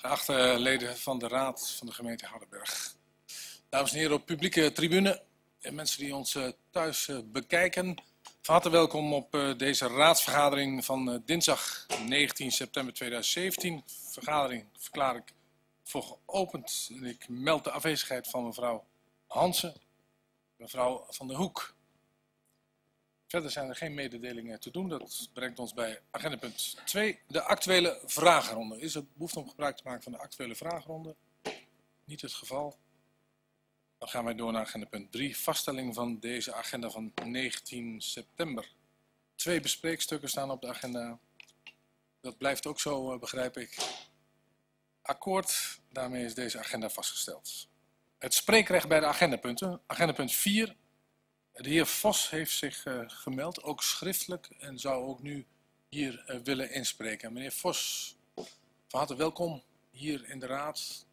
Geachte leden van de Raad van de gemeente Hardenberg. Dames en heren op publieke tribune en mensen die ons thuis bekijken. Van harte welkom op deze raadsvergadering van dinsdag 19 september 2017. Vergadering verklaar ik voor geopend. En ik meld de afwezigheid van mevrouw Hansen, mevrouw Van der Hoek. Verder zijn er geen mededelingen te doen. Dat brengt ons bij agenda punt 2, de actuele vragenronde. Is er behoefte om gebruik te maken van de actuele vragenronde? Niet het geval. Dan gaan wij door naar agenda punt 3, vaststelling van deze agenda van 19 september. 2 bespreekstukken staan op de agenda. Dat blijft ook zo, begrijp ik. Akkoord, daarmee is deze agenda vastgesteld. Het spreekrecht bij de agendapunten. Agenda punt 4. De heer Vos heeft zich gemeld, ook schriftelijk, en zou ook nu hier willen inspreken. Meneer Vos, van harte welkom hier in de raad.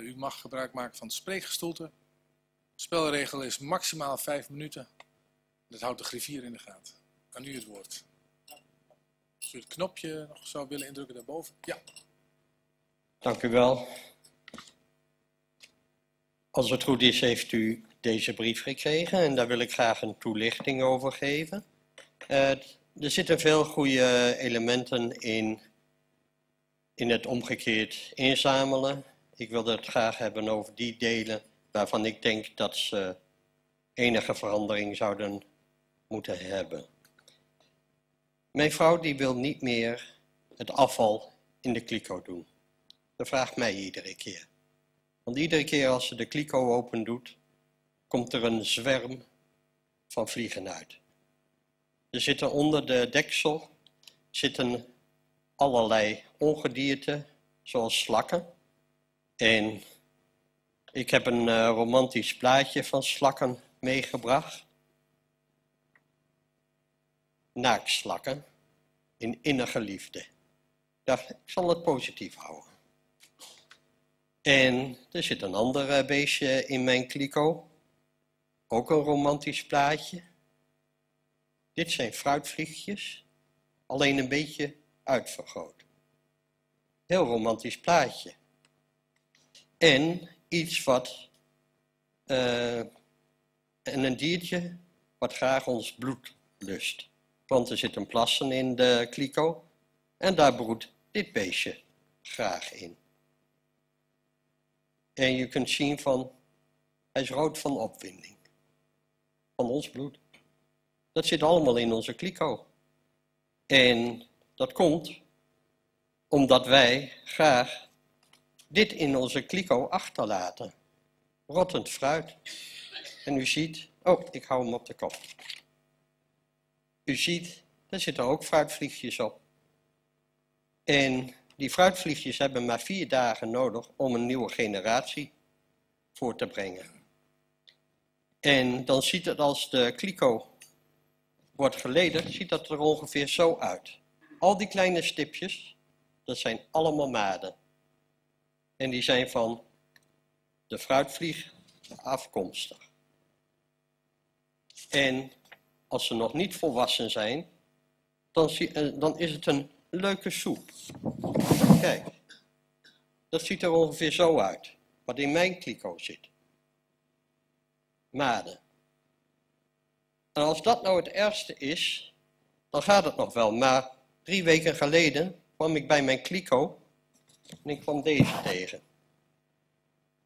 U mag gebruik maken van het spreekgestoelte. De spelregel is maximaal 5 minuten. Dat houdt de griffier in de gaten. Aan u het woord. Als u het knopje nog zou willen indrukken daarboven. Ja. Dank u wel. Als het goed is, heeft u deze brief gekregen en daar wil ik graag een toelichting over geven. Er zitten veel goede elementen in het omgekeerd inzamelen. Ik wil het graag hebben over die delen waarvan ik denk dat ze enige verandering zouden moeten hebben. Mijn vrouw die wil niet meer het afval in de kliko doen. Dat vraagt mij iedere keer. Want iedere keer als ze de kliko open doet, komt er een zwerm van vliegen uit. Er zitten onder de deksel allerlei ongedierte, zoals slakken. En ik heb een romantisch plaatje van slakken meegebracht. Naaktslakken in innige liefde. Ik zal het positief houden. En er zit een ander beestje in mijn kliko. Ook een romantisch plaatje. Dit zijn fruitvliegjes, alleen een beetje uitvergroot. Heel romantisch plaatje. En iets wat, een diertje wat graag ons bloed lust. Want er zit een plassen in de kliko en daar broedt dit beestje graag in. En je kunt zien van, hij is rood van opwinding. Van ons bloed. Dat zit allemaal in onze kliko. En dat komt omdat wij graag dit in onze kliko achterlaten. Rottend fruit. En u ziet, oh, ik hou hem op de kop. U ziet, daar zitten ook fruitvliegjes op. En die fruitvliegjes hebben maar 4 dagen nodig om een nieuwe generatie voor te brengen. En dan ziet het als de kliko wordt geleden, ziet dat er ongeveer zo uit. Al die kleine stipjes, dat zijn allemaal maden. En die zijn van de fruitvlieg afkomstig. En als ze nog niet volwassen zijn, dan is het een leuke soep. Kijk, dat ziet er ongeveer zo uit, wat in mijn kliko zit. Maden. En als dat nou het ergste is, dan gaat het nog wel. Maar 3 weken geleden kwam ik bij mijn kliko en ik kwam deze tegen.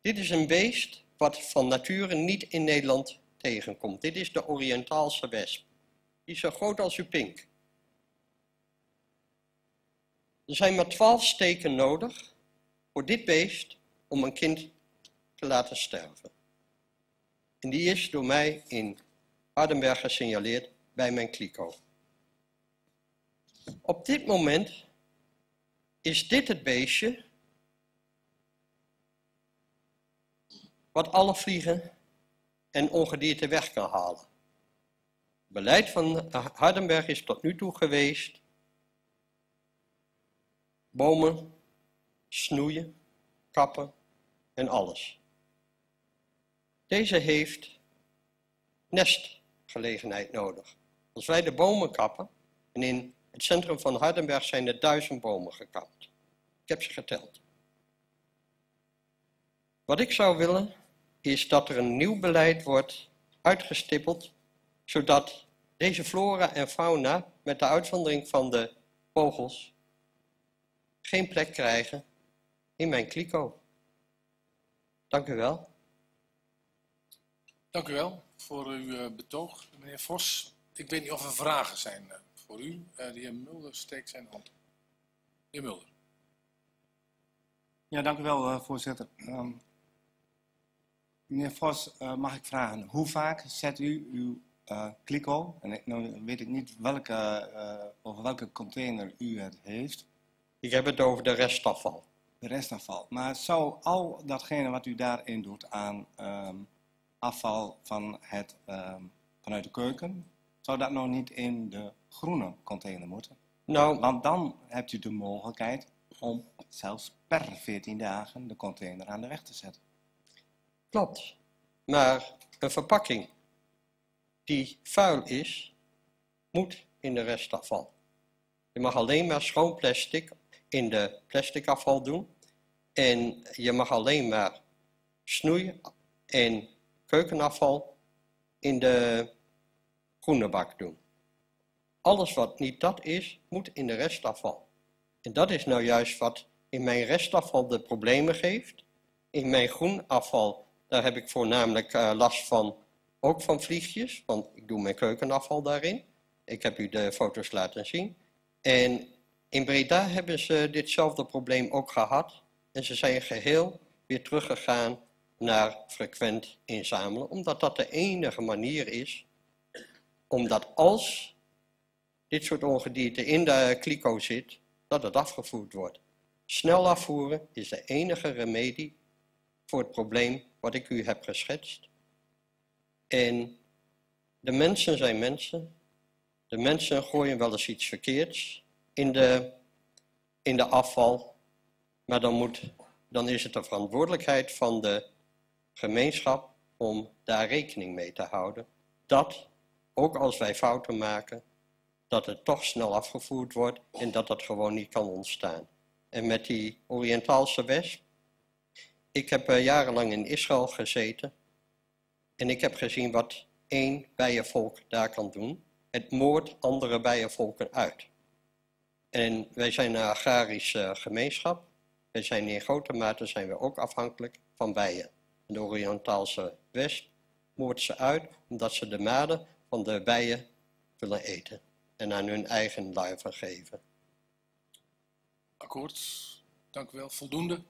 Dit is een beest wat van nature niet in Nederland tegenkomt. Dit is de Oriëntaalse wesp. Die is zo groot als uw pink. Er zijn maar 12 steken nodig voor dit beest om een kind te laten sterven. En die is door mij in Hardenberg gesignaleerd bij mijn kliko. Op dit moment is dit het beestje wat alle vliegen en ongedierte weg kan halen. Het beleid van Hardenberg is tot nu toe geweest bomen snoeien, kappen en alles. Deze heeft nestgelegenheid nodig. Als wij de bomen kappen, en in het centrum van Hardenberg zijn er 1000 bomen gekapt. Ik heb ze geteld. Wat ik zou willen, is dat er een nieuw beleid wordt uitgestippeld, zodat deze flora en fauna, met de uitzondering van de vogels, geen plek krijgen in mijn kliko. Dank u wel. Dank u wel voor uw betoog, meneer Vos. Ik weet niet of er vragen zijn voor u. De heer Mulder steekt zijn hand. Meneer Mulder. Ja, dank u wel, voorzitter. Meneer Vos, mag ik vragen, hoe vaak zet u uw kliko, en nou weet ik niet welke, over welke container u het heeft. Ik heb het over de restafval. De restafval. Maar zou al datgene wat u daarin doet aan afval van het, vanuit de keuken, zou dat nou niet in de groene container moeten? Nou, want dan hebt u de mogelijkheid om zelfs per 14 dagen de container aan de weg te zetten. Klopt. Maar een verpakking die vuil is, moet in de restafval. Je mag alleen maar schoon plastic in de plasticafval doen. En je mag alleen maar snoei- en keukenafval in de groene bak doen. Alles wat niet dat is, moet in de restafval. En dat is nou juist wat in mijn restafval de problemen geeft. In mijn groenafval, daar heb ik voornamelijk last van, ook van vliegjes, want ik doe mijn keukenafval daarin. Ik heb u de foto's laten zien. En in Breda hebben ze ditzelfde probleem ook gehad. En ze zijn geheel weer teruggegaan naar frequent inzamelen, omdat dat de enige manier is, omdat als dit soort ongedierte in de kliko zit, dat het afgevoerd wordt. Snel afvoeren is de enige remedie voor het probleem wat ik u heb geschetst. En de mensen zijn mensen. De mensen gooien wel eens iets verkeerds in de afval. Maar dan is het de verantwoordelijkheid van de gemeenschap om daar rekening mee te houden. Dat, ook als wij fouten maken, dat het toch snel afgevoerd wordt en dat dat gewoon niet kan ontstaan. En met die Oriëntaalse wesp, ik heb jarenlang in Israël gezeten en ik heb gezien wat één bijenvolk daar kan doen. Het moordt andere bijenvolken uit. En wij zijn een agrarische gemeenschap. Wij zijn in grote mate ook afhankelijk van bijen. En de Oriëntaalse wesp moordt ze uit omdat ze de maden van de bijen willen eten en aan hun eigen larven geven. Akkoord, dank u wel. Voldoende?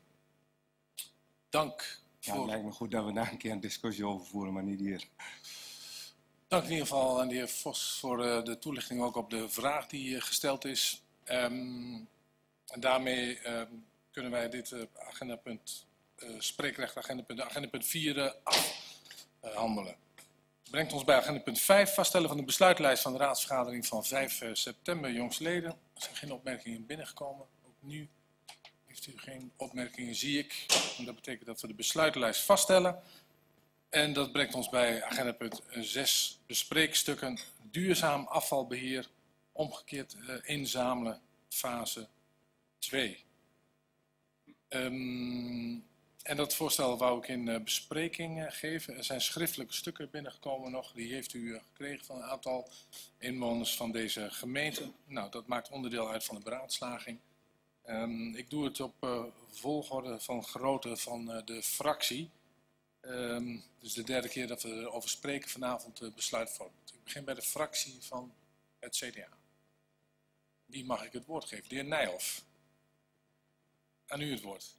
Dank voor... Ja, het lijkt me goed dat we daar een keer een discussie over voeren, maar niet hier. Dank in ieder geval aan de heer Vos voor de toelichting ook op de vraag die gesteld is. En daarmee kunnen wij dit agendapunt, spreekrecht agendapunt 4 afhandelen. Brengt ons bij agendapunt 5, vaststellen van de besluitlijst van de raadsvergadering van 5 september jongstleden. Er zijn geen opmerkingen binnengekomen. Ook nu heeft u geen opmerkingen, zie ik. En dat betekent dat we de besluitlijst vaststellen. En dat brengt ons bij agendapunt 6, bespreekstukken, duurzaam afvalbeheer, omgekeerd inzamelen, fase 2. En dat voorstel wou ik in bespreking geven. Er zijn schriftelijke stukken binnengekomen nog. Die heeft u gekregen van een aantal inwoners van deze gemeente. Nou, dat maakt onderdeel uit van de beraadslaging. Ik doe het op volgorde van grootte van de fractie. Dus de derde keer dat we erover spreken vanavond besluitvormend. Ik begin bij de fractie van het CDA. Die mag ik het woord geven. De heer Nijhoff. Aan u het woord.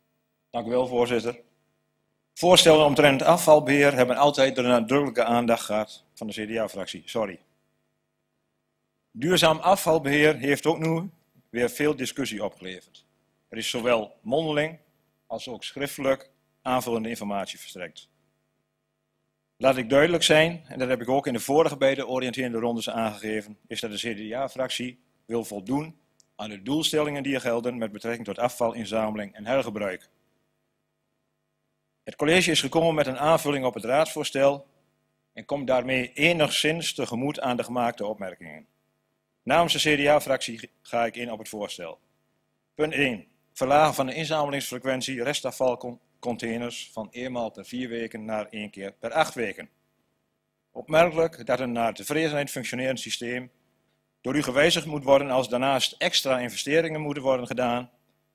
Dank u wel, voorzitter. Voorstellen omtrent afvalbeheer hebben altijd de nadrukkelijke aandacht gehad van de CDA-fractie. Sorry. Duurzaam afvalbeheer heeft ook nu weer veel discussie opgeleverd. Er is zowel mondeling als ook schriftelijk aanvullende informatie verstrekt. Laat ik duidelijk zijn, en dat heb ik ook in de vorige beide oriënterende rondes aangegeven, is dat de CDA-fractie wil voldoen aan de doelstellingen die er gelden met betrekking tot afvalinzameling en hergebruik. Het college is gekomen met een aanvulling op het raadsvoorstel en komt daarmee enigszins tegemoet aan de gemaakte opmerkingen. Namens de CDA-fractie ga ik in op het voorstel. Punt 1. Verlagen van de inzamelingsfrequentie restafval containers van eenmaal per 4 weken naar 1 keer per 8 weken. Opmerkelijk dat een naar de tevredenheid functionerend systeem door u gewijzigd moet worden als daarnaast extra investeringen moeten worden gedaan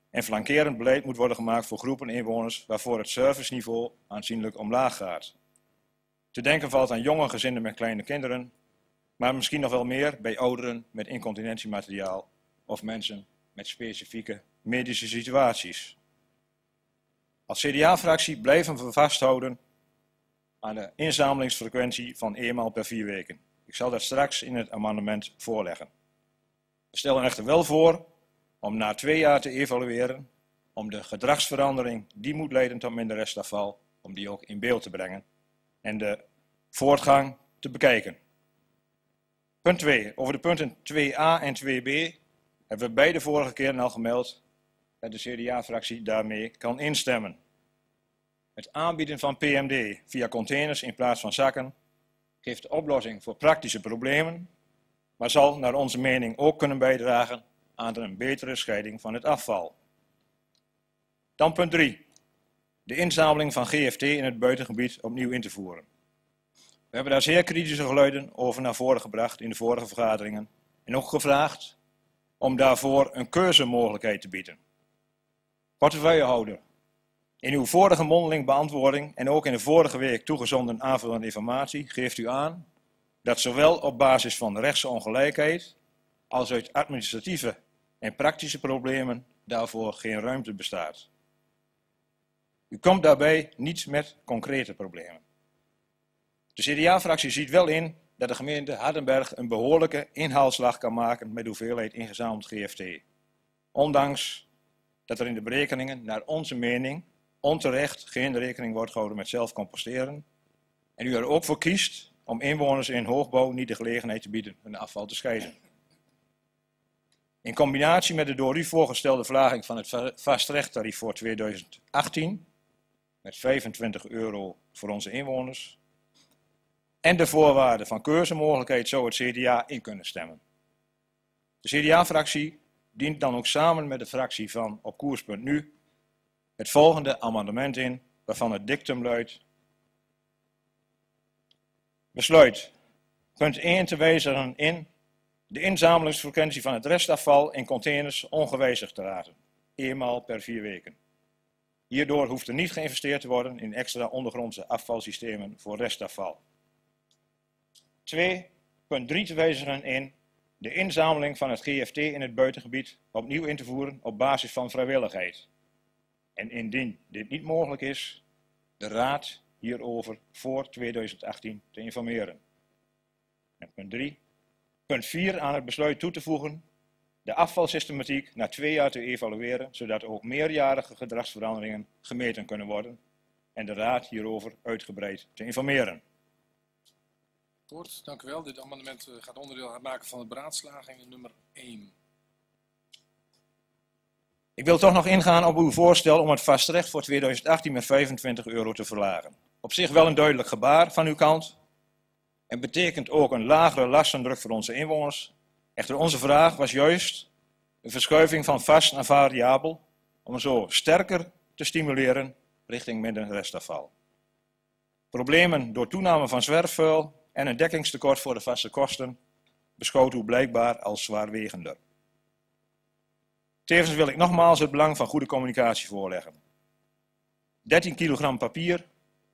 en flankerend beleid moet worden gemaakt voor groepen inwoners waarvoor het serviceniveau aanzienlijk omlaag gaat. Te denken valt aan jonge gezinnen met kleine kinderen, maar misschien nog wel meer bij ouderen met incontinentiemateriaal of mensen met specifieke medische situaties. Als CDA-fractie blijven we vasthouden aan de inzamelingsfrequentie van eenmaal per 4 weken. Ik zal dat straks in het amendement voorleggen. We stellen echter wel voor om na 2 jaar te evalueren, om de gedragsverandering die moet leiden tot minder restafval, om die ook in beeld te brengen en de voortgang te bekijken. Punt 2. Over de punten 2a en 2b hebben we beide vorige keer al gemeld dat de CDA-fractie daarmee kan instemmen. Het aanbieden van PMD via containers in plaats van zakken geeft de oplossing voor praktische problemen, maar zal naar onze mening ook kunnen bijdragen aan een betere scheiding van het afval. Dan punt 3. De inzameling van GFT in het buitengebied opnieuw in te voeren. We hebben daar zeer kritische geluiden over naar voren gebracht in de vorige vergaderingen en ook gevraagd om daarvoor een keuzemogelijkheid te bieden. Portefeuillehouder, in uw vorige mondeling beantwoording en ook in de vorige week toegezonden aanvullende informatie geeft u aan dat zowel op basis van rechtsongelijkheid als uit administratieve en praktische problemen daarvoor geen ruimte bestaat. U komt daarbij niet met concrete problemen. De CDA-fractie ziet wel in dat de gemeente Hardenberg een behoorlijke inhaalslag kan maken met de hoeveelheid ingezameld GFT. Ondanks dat er in de berekeningen naar onze mening onterecht geen rekening wordt gehouden met zelfcomposteren en u er ook voor kiest om inwoners in hoogbouw niet de gelegenheid te bieden hun afval te scheiden. In combinatie met de door u voorgestelde verlaging van het vastrechtarief voor 2018 met €25 voor onze inwoners en de voorwaarden van keuzemogelijkheid zou het CDA in kunnen stemmen. De CDA-fractie dient dan ook samen met de fractie van Op Koers.nu het volgende amendement in, waarvan het dictum luidt: besluit punt 1 te wijzigen in de inzamelingsfrequentie van het restafval in containers ongewijzigd te laten, eenmaal per 4 weken. Hierdoor hoeft er niet geïnvesteerd te worden in extra ondergrondse afvalsystemen voor restafval. 2. Punt 3 te wijzigen in de inzameling van het GFT in het buitengebied opnieuw in te voeren op basis van vrijwilligheid. En indien dit niet mogelijk is, de Raad hierover voor 2018 te informeren. En punt 3. Punt 4 aan het besluit toe te voegen, de afvalsystematiek na 2 jaar te evalueren, zodat ook meerjarige gedragsveranderingen gemeten kunnen worden en de Raad hierover uitgebreid te informeren. Kort, dank u wel. Dit amendement gaat onderdeel uitmaken van de beraadslaging nummer 1. Ik wil toch nog ingaan op uw voorstel om het vastrecht voor 2018 met €25 te verlagen. Op zich wel een duidelijk gebaar van uw kant en betekent ook een lagere lastendruk voor onze inwoners. Echter, onze vraag was juist een verschuiving van vast naar variabel om zo sterker te stimuleren richting minder restafval. Problemen door toename van zwerfvuil en een dekkingstekort voor de vaste kosten beschoot u blijkbaar als zwaarwegender. Tevens wil ik nogmaals het belang van goede communicatie voorleggen. 13 kilogram papier,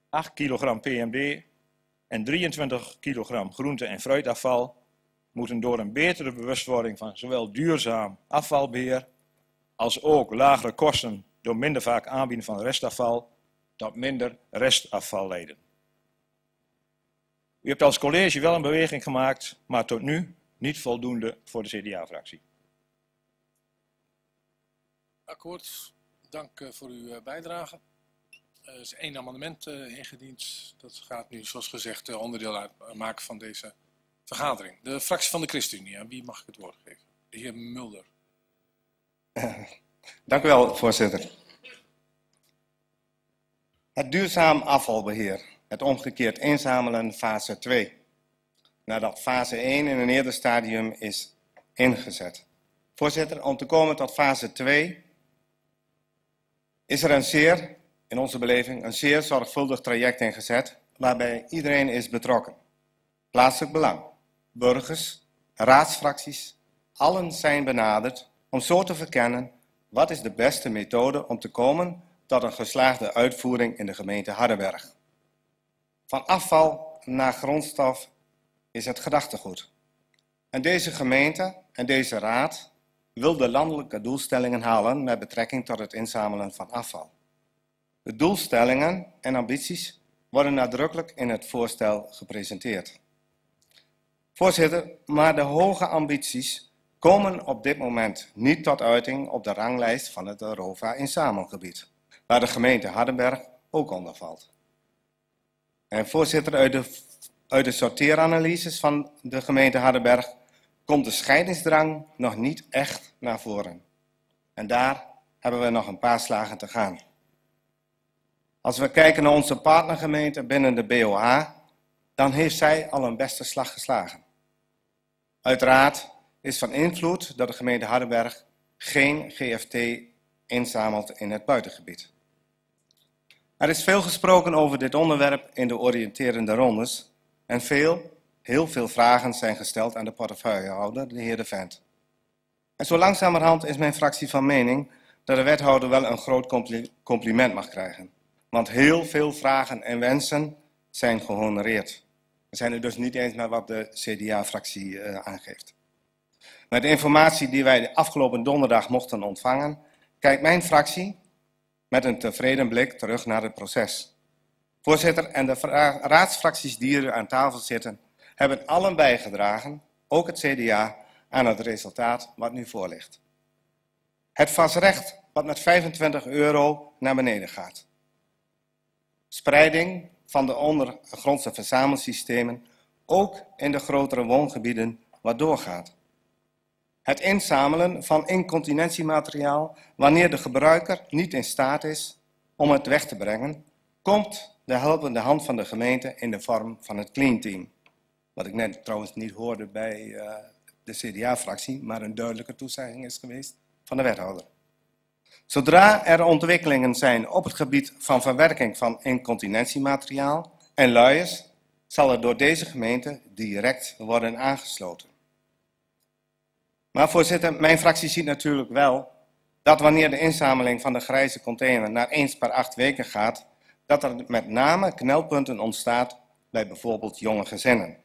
8 kilogram PMD en 23 kilogram groente- en fruitafval moeten door een betere bewustwording van zowel duurzaam afvalbeheer als ook lagere kosten door minder vaak aanbieden van restafval tot minder restafval leiden. U hebt als college wel een beweging gemaakt, maar tot nu niet voldoende voor de CDA-fractie. Akkoord, dank voor uw bijdrage. Er is 1 amendement ingediend. Dat gaat nu, zoals gezegd, onderdeel uitmaken van deze vergadering. De fractie van de ChristenUnie, aan wie mag ik het woord geven? De heer Mulder. Dank u wel, voorzitter. Het duurzaam afvalbeheer. Het omgekeerd inzamelen fase 2, nadat fase 1 in een eerder stadium is ingezet. Voorzitter, om te komen tot fase 2 is er een zeer in onze beleving een zeer zorgvuldig traject ingezet waarbij iedereen is betrokken. Plaatselijk belang, burgers, raadsfracties, allen zijn benaderd om zo te verkennen wat is de beste methode om te komen tot een geslaagde uitvoering in de gemeente Hardenberg. Van afval naar grondstof is het gedachtegoed. En deze gemeente en deze raad wil de landelijke doelstellingen halen met betrekking tot het inzamelen van afval. De doelstellingen en ambities worden nadrukkelijk in het voorstel gepresenteerd. Voorzitter, maar de hoge ambities komen op dit moment niet tot uiting op de ranglijst van het ROVA-inzamelgebied, waar de gemeente Hardenberg ook onder valt. En voorzitter, uit de sorteeranalyses van de gemeente Hardenberg komt de scheidingsdrang nog niet echt naar voren. En daar hebben we nog een paar slagen te gaan. Als we kijken naar onze partnergemeente binnen de BOA, dan heeft zij al een beste slag geslagen. Uiteraard is van invloed dat de gemeente Hardenberg geen GFT inzamelt in het buitengebied. Er is veel gesproken over dit onderwerp in de oriënterende rondes en heel veel vragen zijn gesteld aan de portefeuillehouder, de heer De Vent. En zo langzamerhand is mijn fractie van mening dat de wethouder wel een groot compliment mag krijgen. Want heel veel vragen en wensen zijn gehonoreerd. We zijn het dus niet eens met wat de CDA-fractie aangeeft. Met de informatie die wij de afgelopen donderdag mochten ontvangen, kijkt mijn fractie met een tevreden blik terug naar het proces. Voorzitter, en de raadsfracties die hier aan tafel zitten, hebben allen bijgedragen, ook het CDA, aan het resultaat wat nu voor ligt. Het vastrecht wat met €25 naar beneden gaat. Spreiding van de ondergrondse verzamelsystemen, ook in de grotere woongebieden, wat doorgaat. Het inzamelen van incontinentiemateriaal wanneer de gebruiker niet in staat is om het weg te brengen, komt de helpende hand van de gemeente in de vorm van het Clean Team. Wat ik net trouwens niet hoorde bij de CDA-fractie, maar een duidelijke toezegging is geweest van de wethouder. Zodra er ontwikkelingen zijn op het gebied van verwerking van incontinentiemateriaal en luiers, zal er door deze gemeente direct worden aangesloten. Maar voorzitter, mijn fractie ziet natuurlijk wel dat wanneer de inzameling van de grijze container naar eens per 8 weken gaat, dat er met name knelpunten ontstaat bij bijvoorbeeld jonge gezinnen,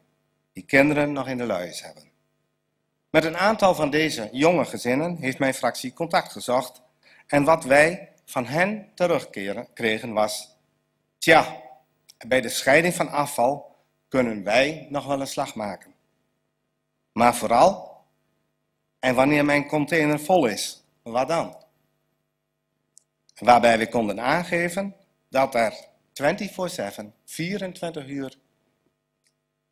die kinderen nog in de luiers hebben. Met een aantal van deze jonge gezinnen heeft mijn fractie contact gezocht en wat wij van hen terugkregen was: tja, bij de scheiding van afval kunnen wij nog wel een slag maken. Maar vooral, en wanneer mijn container vol is, wat dan? Waarbij we konden aangeven dat er 24/7, 24 uur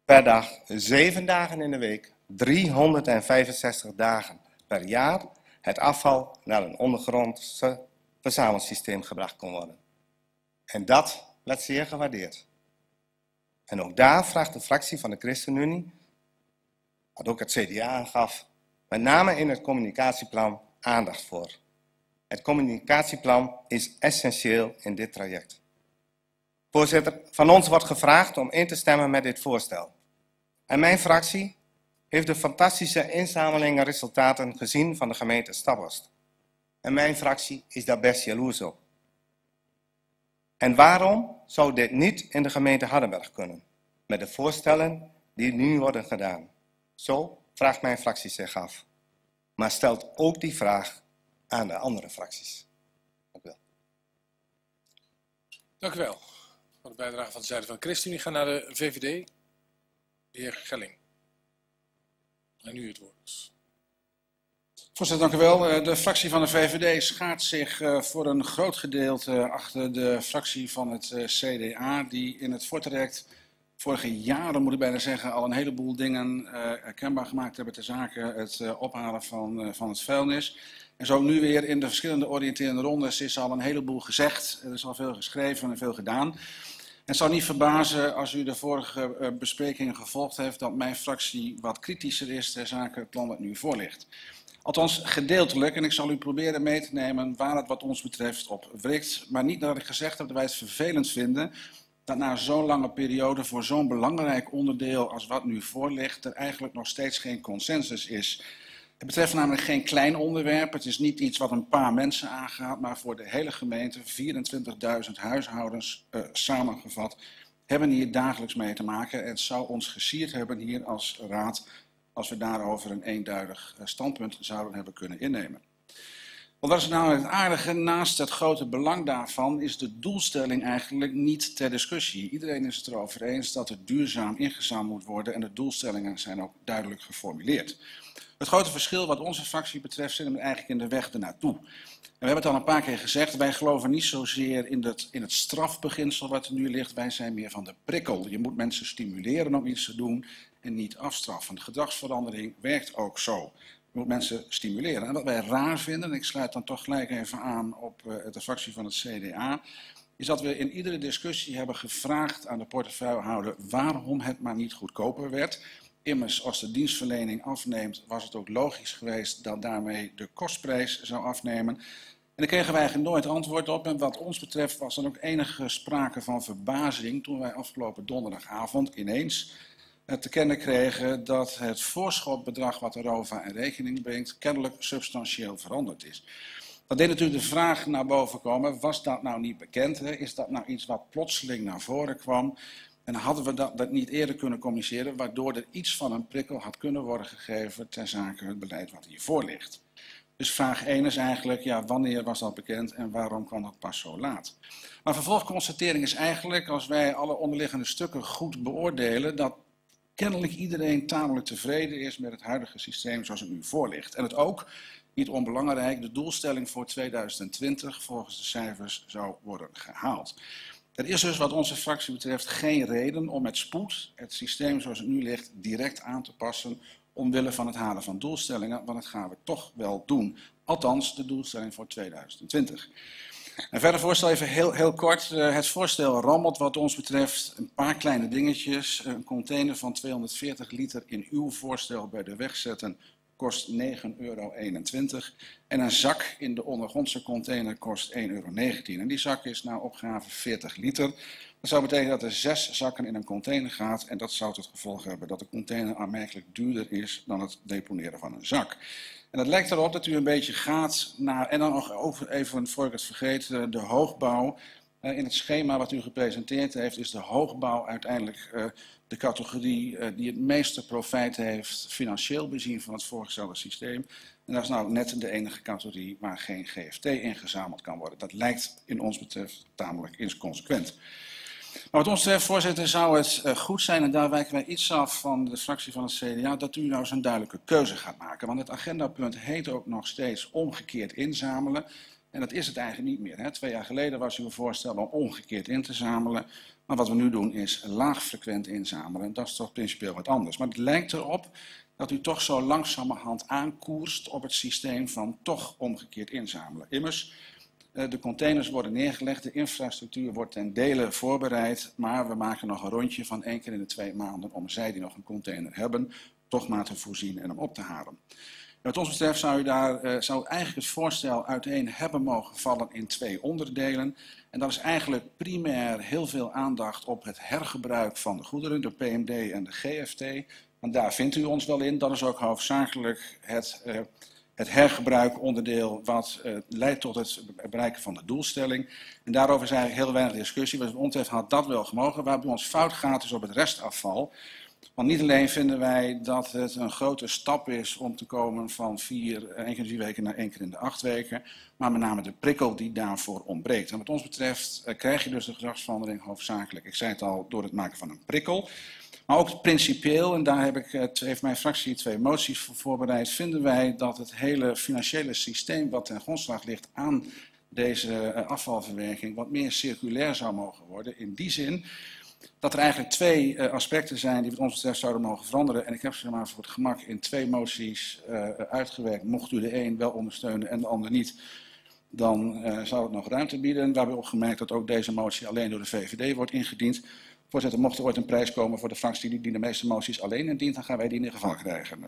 per dag, 7 dagen in de week, 365 dagen per jaar het afval naar een ondergrondse verzamelingssysteem gebracht kon worden. En dat werd zeer gewaardeerd. En ook daar vraagt de fractie van de ChristenUnie, wat ook het CDA aangaf, met name in het communicatieplan aandacht voor. Het communicatieplan is essentieel in dit traject. Voorzitter, van ons wordt gevraagd om in te stemmen met dit voorstel. En mijn fractie heeft de fantastische inzamelingenresultaten gezien van de gemeente Staphorst. En mijn fractie is daar best jaloers op. En waarom zou dit niet in de gemeente Hardenberg kunnen? Met de voorstellen die nu worden gedaan. Zo vraagt mijn fractie zich af. Maar stelt ook die vraag aan de andere fracties. Dank u wel. Dank u wel voor de bijdrage van de zijde van de ChristenUnie. Gaan naar de VVD. De heer Gelling. En nu het woord. Voorzitter, dank u wel. De fractie van de VVD schaadt zich voor een groot gedeelte achter de fractie van het CDA, die in het voortraject vorige jaren, moet ik bijna zeggen, al een heleboel dingen kenbaar gemaakt hebben ter zake het ophalen van het vuilnis. En zo nu weer in de verschillende oriënterende rondes is al een heleboel gezegd. Er is al veel geschreven en veel gedaan. En het zou niet verbazen als u de vorige besprekingen gevolgd heeft dat mijn fractie wat kritischer is ter zake het plan dat nu voor ligt. Althans gedeeltelijk, en ik zal u proberen mee te nemen waar het wat ons betreft op wrikt. Maar niet dat ik gezegd heb dat wij het vervelend vinden dat na zo'n lange periode voor zo'n belangrijk onderdeel als wat nu voor ligt er eigenlijk nog steeds geen consensus is. Het betreft namelijk geen klein onderwerp, het is niet iets wat een paar mensen aangaat, maar voor de hele gemeente, 24.000 huishoudens samengevat, hebben hier dagelijks mee te maken. En het zou ons gesierd hebben hier als raad als we daarover een eenduidig standpunt zouden hebben kunnen innemen. Want dat is namelijk het aardige, naast het grote belang daarvan is de doelstelling eigenlijk niet ter discussie. Iedereen is het erover eens dat het duurzaam ingezameld moet worden en de doelstellingen zijn ook duidelijk geformuleerd. Het grote verschil wat onze fractie betreft zit hem eigenlijk in de weg ernaartoe. En we hebben het al een paar keer gezegd, wij geloven niet zozeer in het strafbeginsel wat er nu ligt. Wij zijn meer van de prikkel. Je moet mensen stimuleren om iets te doen en niet afstraffen. Gedragsverandering werkt ook zo. Je moet mensen stimuleren. En wat wij raar vinden, en ik sluit dan toch gelijk even aan op de fractie van het CDA, is dat we in iedere discussie hebben gevraagd aan de portefeuillehouder waarom het maar niet goedkoper werd. Immers, als de dienstverlening afneemt, was het ook logisch geweest dat daarmee de kostprijs zou afnemen. En daar kregen wij eigenlijk nooit antwoord op. En wat ons betreft was er ook enige sprake van verbazing toen wij afgelopen donderdagavond ineens te kennen kregen dat het voorschotbedrag wat de ROVA in rekening brengt kennelijk substantieel veranderd is. Dat deed natuurlijk de vraag naar boven komen, was dat nou niet bekend? Hè? Is dat nou iets wat plotseling naar voren kwam? En hadden we dat niet eerder kunnen communiceren, waardoor er iets van een prikkel had kunnen worden gegeven ten zake het beleid wat hiervoor ligt. Dus vraag 1 is eigenlijk, ja, wanneer was dat bekend en waarom kwam dat pas zo laat? Maar vervolgconstatering is eigenlijk, als wij alle onderliggende stukken goed beoordelen, dat kennelijk iedereen tamelijk tevreden is met het huidige systeem zoals het nu voor ligt. En het ook, niet onbelangrijk, de doelstelling voor 2020 volgens de cijfers zou worden gehaald. Er is dus wat onze fractie betreft geen reden om met spoed het systeem zoals het nu ligt direct aan te passen omwille van het halen van doelstellingen, want dat gaan we toch wel doen. Althans, de doelstelling voor 2020. En verder voorstel even heel kort. Het voorstel rammelt wat ons betreft een paar kleine dingetjes. Een container van 240 liter in uw voorstel bij de weg zetten kost €9,21 en een zak in de ondergrondse container kost €1,19. En die zak is naar opgave 40 liter. Dat zou betekenen dat er 6 zakken in een container gaat en dat zou het gevolg hebben dat de container aanmerkelijk duurder is dan het deponeren van een zak. En het lijkt erop dat u een beetje gaat naar, en dan nog over, even voor ik het vergeet, de hoogbouw. In het schema wat u gepresenteerd heeft is de hoogbouw uiteindelijk de categorie die het meeste profijt heeft financieel bezien van het voorgestelde systeem. En dat is nou net de enige categorie waar geen GFT ingezameld kan worden. Dat lijkt in ons betreft tamelijk inconsequent. Maar wat ons betreft, voorzitter, zou het goed zijn, en daar wijken wij iets af van de fractie van het CDA, dat u nou zo'n duidelijke keuze gaat maken. Want het agendapunt heet ook nog steeds omgekeerd inzamelen. En dat is het eigenlijk niet meer. Hè. 2 jaar geleden was uw voorstel om omgekeerd in te zamelen. Maar wat we nu doen is laagfrequent inzamelen. En dat is toch principieel wat anders. Maar het lijkt erop dat u toch zo langzamerhand aankoerst op het systeem van toch omgekeerd inzamelen. Immers, de containers worden neergelegd, de infrastructuur wordt ten dele voorbereid. Maar we maken nog een rondje van 1 keer in de 2 maanden om zij die nog een container hebben, toch maar te voorzien en hem op te halen. Wat ons betreft zou u zou eigenlijk het voorstel uiteen hebben mogen vallen in 2 onderdelen. En dat is eigenlijk primair heel veel aandacht op het hergebruik van de goederen, de PMD en de GFT. Want daar vindt u ons wel in. Dat is ook hoofdzakelijk het hergebruikonderdeel wat leidt tot het bereiken van de doelstelling. En daarover is eigenlijk heel weinig discussie. Wat ons betreft had dat wel gemogen. Waar bij ons fout gaat is op het restafval. Want niet alleen vinden wij dat het een grote stap is om te komen van 1 keer in de 3 weken naar 1 keer in de 8 weken, maar met name de prikkel die daarvoor ontbreekt. En wat ons betreft krijg je dus de gedragsverandering hoofdzakelijk, ik zei het al, door het maken van een prikkel. Maar ook principieel, en daar heeft mijn fractie 2 moties voor voorbereid, vinden wij dat het hele financiële systeem wat ten grondslag ligt aan deze afvalverwerking wat meer circulair zou mogen worden. In die zin dat er eigenlijk 2 aspecten zijn die wat ons betreft zouden mogen veranderen. En ik heb ze maar voor het gemak in 2 moties uitgewerkt. Mocht u de een wel ondersteunen en de ander niet, dan zou het nog ruimte bieden. Daarbij opgemerkt dat ook deze motie alleen door de VVD wordt ingediend. Voorzitter, mocht er ooit een prijs komen voor de fractie die de meeste moties alleen indient, dan gaan wij die in ieder geval krijgen.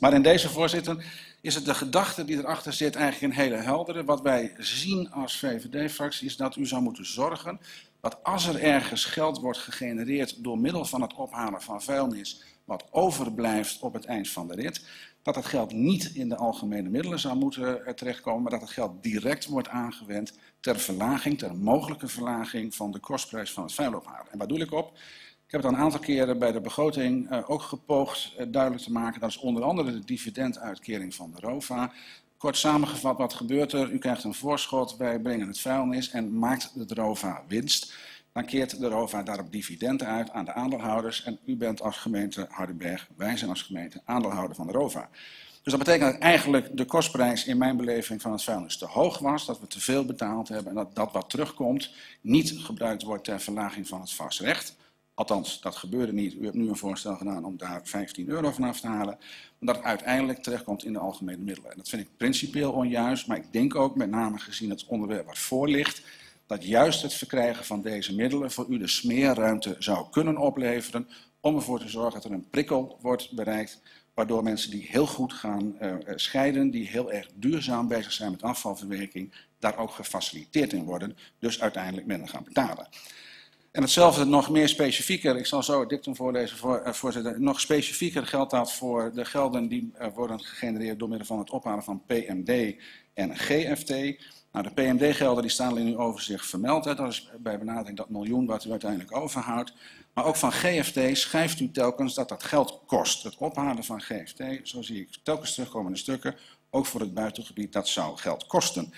Maar in deze, voorzitter, is het de gedachte die erachter zit eigenlijk een hele heldere. Wat wij zien als VVD-fractie is dat u zou moeten zorgen dat als er ergens geld wordt gegenereerd door middel van het ophalen van vuilnis wat overblijft op het eind van de rit, dat het geld niet in de algemene middelen zou moeten terechtkomen, maar dat het geld direct wordt aangewend ter verlaging, ter mogelijke verlaging van de kostprijs van het vuilophalen. En waar doe ik op? Ik heb het een aantal keren bij de begroting ook gepoogd duidelijk te maken. Dat is onder andere de dividenduitkering van de ROVA. Kort samengevat, wat gebeurt er? U krijgt een voorschot, wij brengen het vuilnis en maakt de ROVA winst. Dan keert de ROVA daarop dividenden uit aan de aandeelhouders. En u bent als gemeente Hardenberg, wij zijn als gemeente aandeelhouder van de ROVA. Dus dat betekent dat eigenlijk de kostprijs in mijn beleving van het vuilnis te hoog was. Dat we te veel betaald hebben en dat dat wat terugkomt niet gebruikt wordt ter verlaging van het vastrecht. Althans, dat gebeurde niet. U hebt nu een voorstel gedaan om daar €15 van af te halen. Omdat het uiteindelijk terechtkomt in de algemene middelen. En dat vind ik principieel onjuist. Maar ik denk ook, met name gezien het onderwerp wat voor ligt, dat juist het verkrijgen van deze middelen voor u de smeerruimte zou kunnen opleveren. Om ervoor te zorgen dat er een prikkel wordt bereikt. Waardoor mensen die heel goed gaan scheiden, die heel erg duurzaam bezig zijn met afvalverwerking, daar ook gefaciliteerd in worden. Dus uiteindelijk minder gaan betalen. En hetzelfde nog meer specifieker, ik zal zo het dictum voorlezen, voorzitter. Nog specifieker geldt dat voor de gelden die worden gegenereerd door middel van het ophalen van PMD en GFT. Nou, de PMD-gelden staan al in uw overzicht vermeld. Hè. Dat is bij benadering dat miljoen wat u uiteindelijk overhoudt. Maar ook van GFT schrijft u telkens dat dat geld kost. Het ophalen van GFT, zo zie ik telkens terugkomende stukken, ook voor het buitengebied, dat zou geld kosten.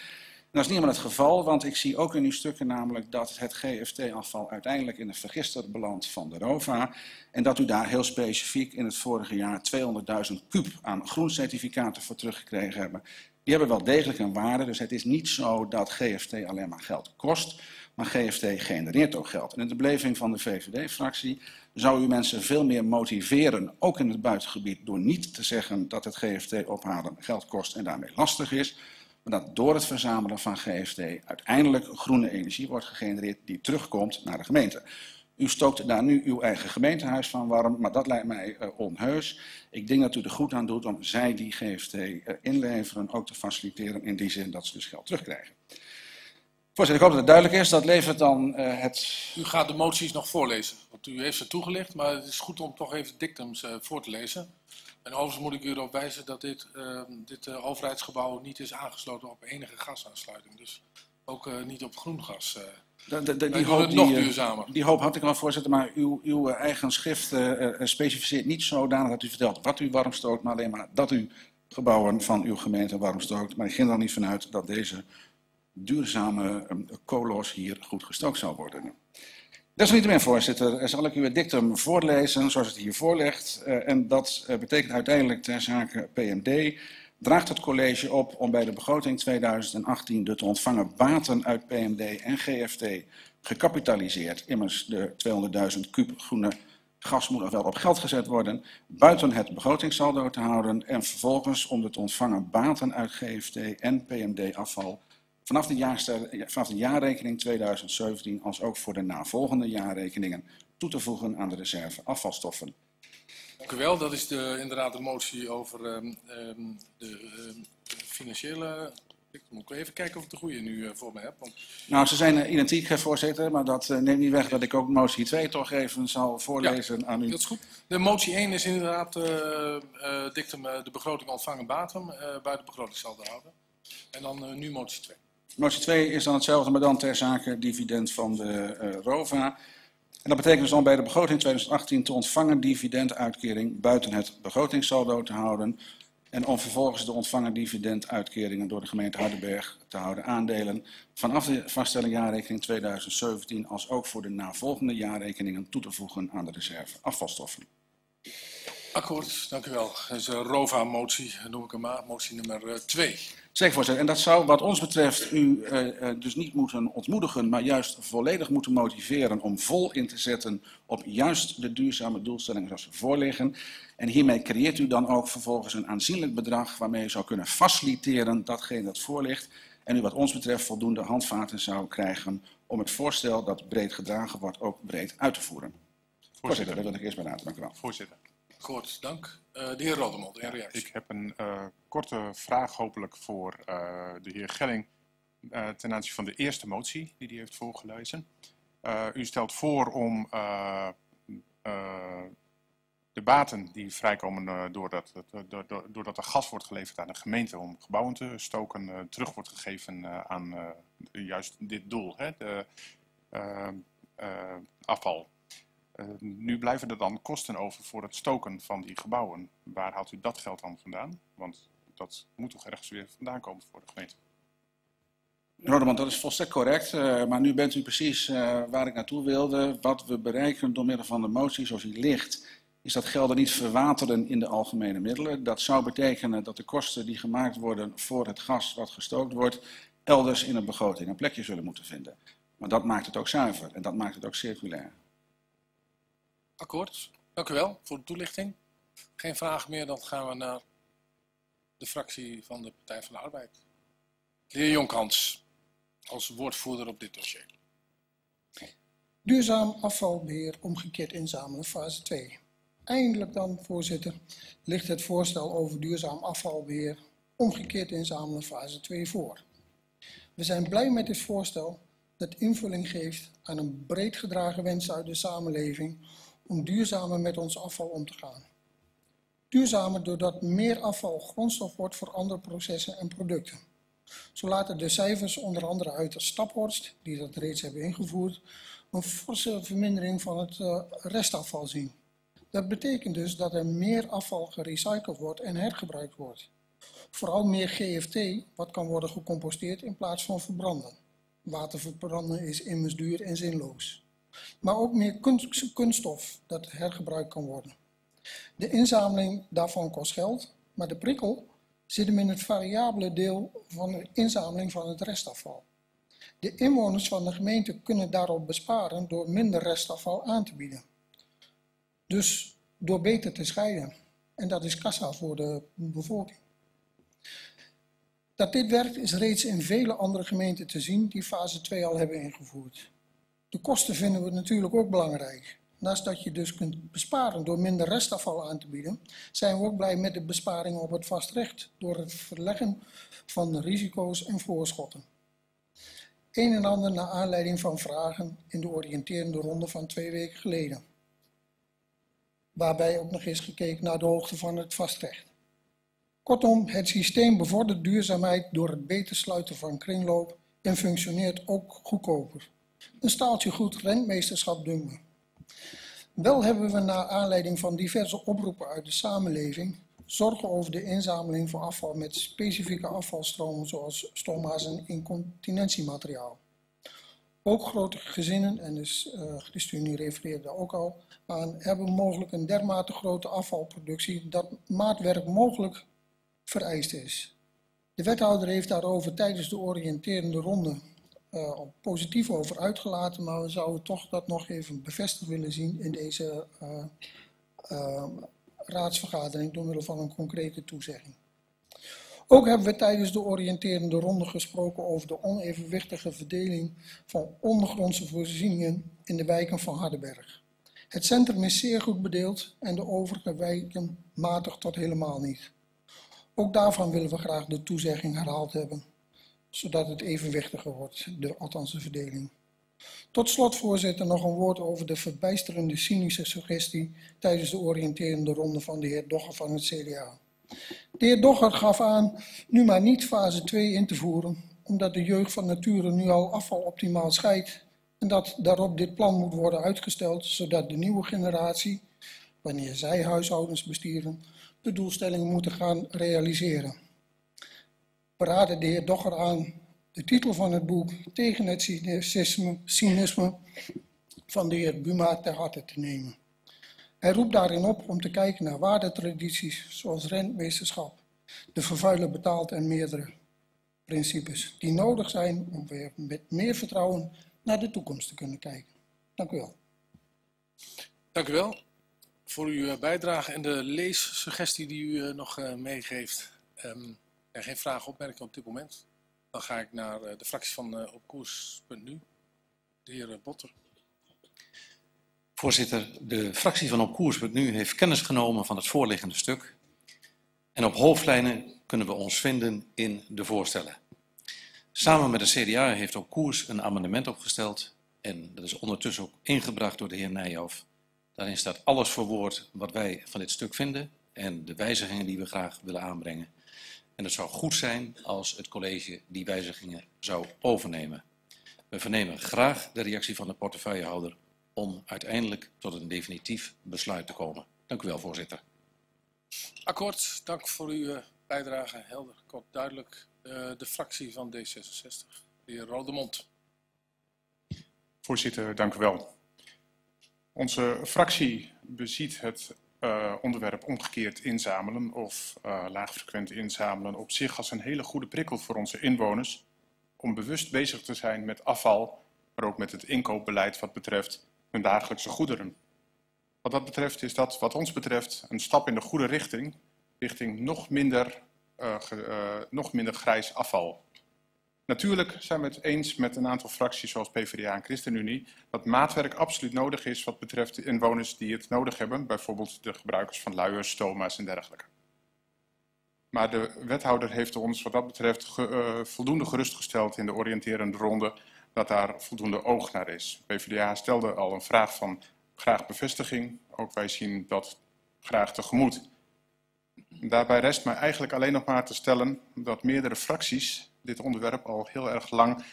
Dat is niet helemaal het geval, want ik zie ook in uw stukken namelijk dat het GFT-afval uiteindelijk in het vergister belandt van de ROVA. En dat u daar heel specifiek in het vorige jaar 200.000 kuub aan groencertificaten voor teruggekregen hebben. Die hebben wel degelijk een waarde, dus het is niet zo dat GFT alleen maar geld kost, maar GFT genereert ook geld. En in de beleving van de VVD-fractie zou u mensen veel meer motiveren, ook in het buitengebied, door niet te zeggen dat het GFT-ophalen geld kost en daarmee lastig is. Maar dat door het verzamelen van GFT uiteindelijk groene energie wordt gegenereerd die terugkomt naar de gemeente. U stookt daar nu uw eigen gemeentehuis van warm, maar dat lijkt mij onheus. Ik denk dat u er goed aan doet om zij die GFT inleveren ook te faciliteren in die zin dat ze dus geld terugkrijgen. Voorzitter, ik hoop dat het duidelijk is. Dat levert dan het... U gaat de moties nog voorlezen, want u heeft ze toegelicht, maar het is goed om toch even dictums voor te lezen. En overigens moet ik u erop wijzen dat dit overheidsgebouw niet is aangesloten op enige gasaansluiting. Dus ook niet op groen gas. Die hoop had ik al, voorzitter, maar uw eigen schrift specificeert niet zodanig dat u vertelt wat u warm stookt, maar alleen maar dat u gebouwen van uw gemeente warm stookt. Maar ik ging er niet vanuit dat deze duurzame kolos hier goed gestookt zou worden. Desalniettemin, voorzitter, zal ik u het dictum voorlezen zoals het hier voorlegt. En dat betekent uiteindelijk ter zake PMD. Draagt het college op om bij de begroting 2018 de te ontvangen baten uit PMD en GFT gekapitaliseerd. Immers de 200.000 kuub groene gas moet nog wel op geld gezet worden. Buiten het begrotingssaldo te houden en vervolgens om de te ontvangen baten uit GFT en PMD afval vanaf de jaarrekening 2017 als ook voor de navolgende jaarrekeningen toe te voegen aan de reserve afvalstoffen. Dank u wel. Dat is inderdaad de motie over de financiële... Ik moet even kijken of ik de goede nu voor me heb. Want... Nou, ze zijn identiek, voorzitter, maar dat neemt niet weg dat ik ook motie 2 toch even zal voorlezen aan u. Dat is goed. De motie 1 is inderdaad dictum de begroting ontvangen baten buiten begrotingssaldo houden. En dan nu motie 2. Motie 2 is dan hetzelfde, maar dan ter zake dividend van de ROVA. En dat betekent dus dan bij de begroting 2018 te ontvangen dividenduitkering buiten het begrotingssaldo te houden. En om vervolgens de ontvangen dividenduitkeringen door de gemeente Hardenberg te houden aandelen. Vanaf de vaststelling jaarrekening 2017 als ook voor de navolgende jaarrekeningen toe te voegen aan de reserve afvalstoffen. Akkoord, dank u wel. Dat is een ROVA-motie, noem ik hem maar, motie nummer 2. Zeker, voorzitter. En dat zou wat ons betreft u dus niet moeten ontmoedigen, maar juist volledig moeten motiveren om vol in te zetten op juist de duurzame doelstellingen zoals ze voorliggen. En hiermee creëert u dan ook vervolgens een aanzienlijk bedrag waarmee u zou kunnen faciliteren datgene dat voorligt. En u wat ons betreft voldoende handvaten zou krijgen om het voorstel dat breed gedragen wordt ook breed uit te voeren. Voorzitter, daar wil ik eerst bij laten. Dank u wel. Voorzitter. Goed, dank. De heer Roddemond, in reactie. Ik heb een korte vraag hopelijk voor de heer Gelling ten aanzien van de eerste motie die hij heeft voorgelezen. U stelt voor om de baten die vrijkomen doordat er gas wordt geleverd aan de gemeente om gebouwen te stoken, terug wordt gegeven aan juist dit doel, hè, de, afval. Nu blijven er dan kosten over voor het stoken van die gebouwen. Waar haalt u dat geld dan vandaan? Want dat moet toch ergens weer vandaan komen voor de gemeente? Norman, dat is volstrekt correct. Maar nu bent u precies waar ik naartoe wilde. Wat we bereiken door middel van de motie zoals die ligt, is dat gelden niet verwateren in de algemene middelen. Dat zou betekenen dat de kosten die gemaakt worden voor het gas wat gestookt wordt, elders in een begroting een plekje zullen moeten vinden. Maar dat maakt het ook zuiver en dat maakt het ook circulair. Akkoord, dank u wel voor de toelichting. Geen vraag meer, dan gaan we naar de fractie van de Partij van de Arbeid. De heer Jonkhans, als woordvoerder op dit dossier. Duurzaam afvalbeheer omgekeerd inzamelen, fase 2. Eindelijk dan, voorzitter, ligt het voorstel over duurzaam afvalbeheer omgekeerd inzamelen, fase 2 voor. We zijn blij met dit voorstel dat invulling geeft aan een breed gedragen wens uit de samenleving om duurzamer met ons afval om te gaan. Duurzamer doordat meer afval grondstof wordt voor andere processen en producten. Zo laten de cijfers onder andere uit de Staphorst, die dat reeds hebben ingevoerd, een forse vermindering van het restafval zien. Dat betekent dus dat er meer afval gerecycled wordt en hergebruikt wordt. Vooral meer GFT, wat kan worden gecomposteerd in plaats van verbranden. Water verbranden is immers duur en zinloos. Maar ook meer kunststof dat hergebruikt kan worden. De inzameling daarvan kost geld, maar de prikkel zit hem in het variabele deel van de inzameling van het restafval. De inwoners van de gemeente kunnen daarop besparen door minder restafval aan te bieden. Dus door beter te scheiden. En dat is kassa voor de bevolking. Dat dit werkt is reeds in vele andere gemeenten te zien die fase 2 al hebben ingevoerd. De kosten vinden we natuurlijk ook belangrijk. Naast dat je dus kunt besparen door minder restafval aan te bieden, zijn we ook blij met de besparingen op het vastrecht door het verleggen van de risico's en voorschotten. Een en ander naar aanleiding van vragen in de oriënterende ronde van 2 weken geleden. Waarbij ook nog eens gekeken naar de hoogte van het vastrecht. Kortom, het systeem bevordert duurzaamheid door het beter sluiten van kringloop en functioneert ook goedkoper. Een staaltje goed rentmeesterschap doen we. Wel hebben we naar aanleiding van diverse oproepen uit de samenleving zorgen over de inzameling van afval met specifieke afvalstromen zoals stoma's en incontinentiemateriaal. Ook grote gezinnen, en dus de studie refereert daar ook al aan, hebben mogelijk een dermate grote afvalproductie dat maatwerk mogelijk vereist is. De wethouder heeft daarover tijdens de oriënterende ronde positief over uitgelaten, maar we zouden toch dat nog even bevestigd willen zien in deze raadsvergadering door middel van een concrete toezegging. Ook hebben we tijdens de oriënterende ronde gesproken over de onevenwichtige verdeling van ondergrondse voorzieningen in de wijken van Hardenberg. Het centrum is zeer goed bedeeld en de overige wijken matig tot helemaal niet. Ook daarvan willen we graag de toezegging herhaald hebben, zodat het evenwichtiger wordt, althans de verdeling. Tot slot, voorzitter, nog een woord over de verbijsterende cynische suggestie tijdens de oriënterende ronde van de heer Dogger van het CDA. De heer Dogger gaf aan nu maar niet fase 2 in te voeren, omdat de jeugd van nature nu al afval optimaal scheidt en dat daarop dit plan moet worden uitgesteld, zodat de nieuwe generatie, wanneer zij huishoudens besturen, de doelstellingen moeten gaan realiseren. We raden de heer Dogger aan de titel van het boek Tegen het Cynisme van de heer Buma ter harte te nemen. Hij roept daarin op om te kijken naar waardetradities zoals rentmeesterschap, de vervuiler betaalt en meerdere principes die nodig zijn om weer met meer vertrouwen naar de toekomst te kunnen kijken. Dank u wel. Dank u wel voor uw bijdrage en de leessuggestie die u nog meegeeft. Er geen vragen of opmerkingen op dit moment. Dan ga ik naar de fractie van Opkoers.nu, de heer Botter. Voorzitter, de fractie van Op Koers wordt Nu heeft kennis genomen van het voorliggende stuk. En op hoofdlijnen kunnen we ons vinden in de voorstellen. Samen met de CDA heeft Op Koers een amendement opgesteld. En dat is ondertussen ook ingebracht door de heer Nijhoff. Daarin staat alles verwoord wat wij van dit stuk vinden. En de wijzigingen die we graag willen aanbrengen. En het zou goed zijn als het college die wijzigingen zou overnemen. We vernemen graag de reactie van de portefeuillehouder om uiteindelijk tot een definitief besluit te komen. Dank u wel, voorzitter. Akkoord, dank voor uw bijdrage. Helder, kort, duidelijk. De fractie van D66, de heer Rodemond. Voorzitter, dank u wel. Onze fractie beziet het onderwerp omgekeerd inzamelen of laagfrequent inzamelen op zich als een hele goede prikkel voor onze inwoners om bewust bezig te zijn met afval, maar ook met het inkoopbeleid wat betreft hun dagelijkse goederen. Wat dat betreft is dat wat ons betreft een stap in de goede richting, richting nog minder grijs afval. Natuurlijk zijn we het eens met een aantal fracties zoals PvdA en ChristenUnie dat maatwerk absoluut nodig is wat betreft de inwoners die het nodig hebben, bijvoorbeeld de gebruikers van luiers, stoma's en dergelijke. Maar de wethouder heeft ons wat dat betreft voldoende gerustgesteld in de oriënterende ronde dat daar voldoende oog naar is. PvdA stelde al een vraag van graag bevestiging, ook wij zien dat graag tegemoet. Daarbij rest mij eigenlijk alleen nog maar te stellen dat meerdere fracties dit onderwerp al heel erg lang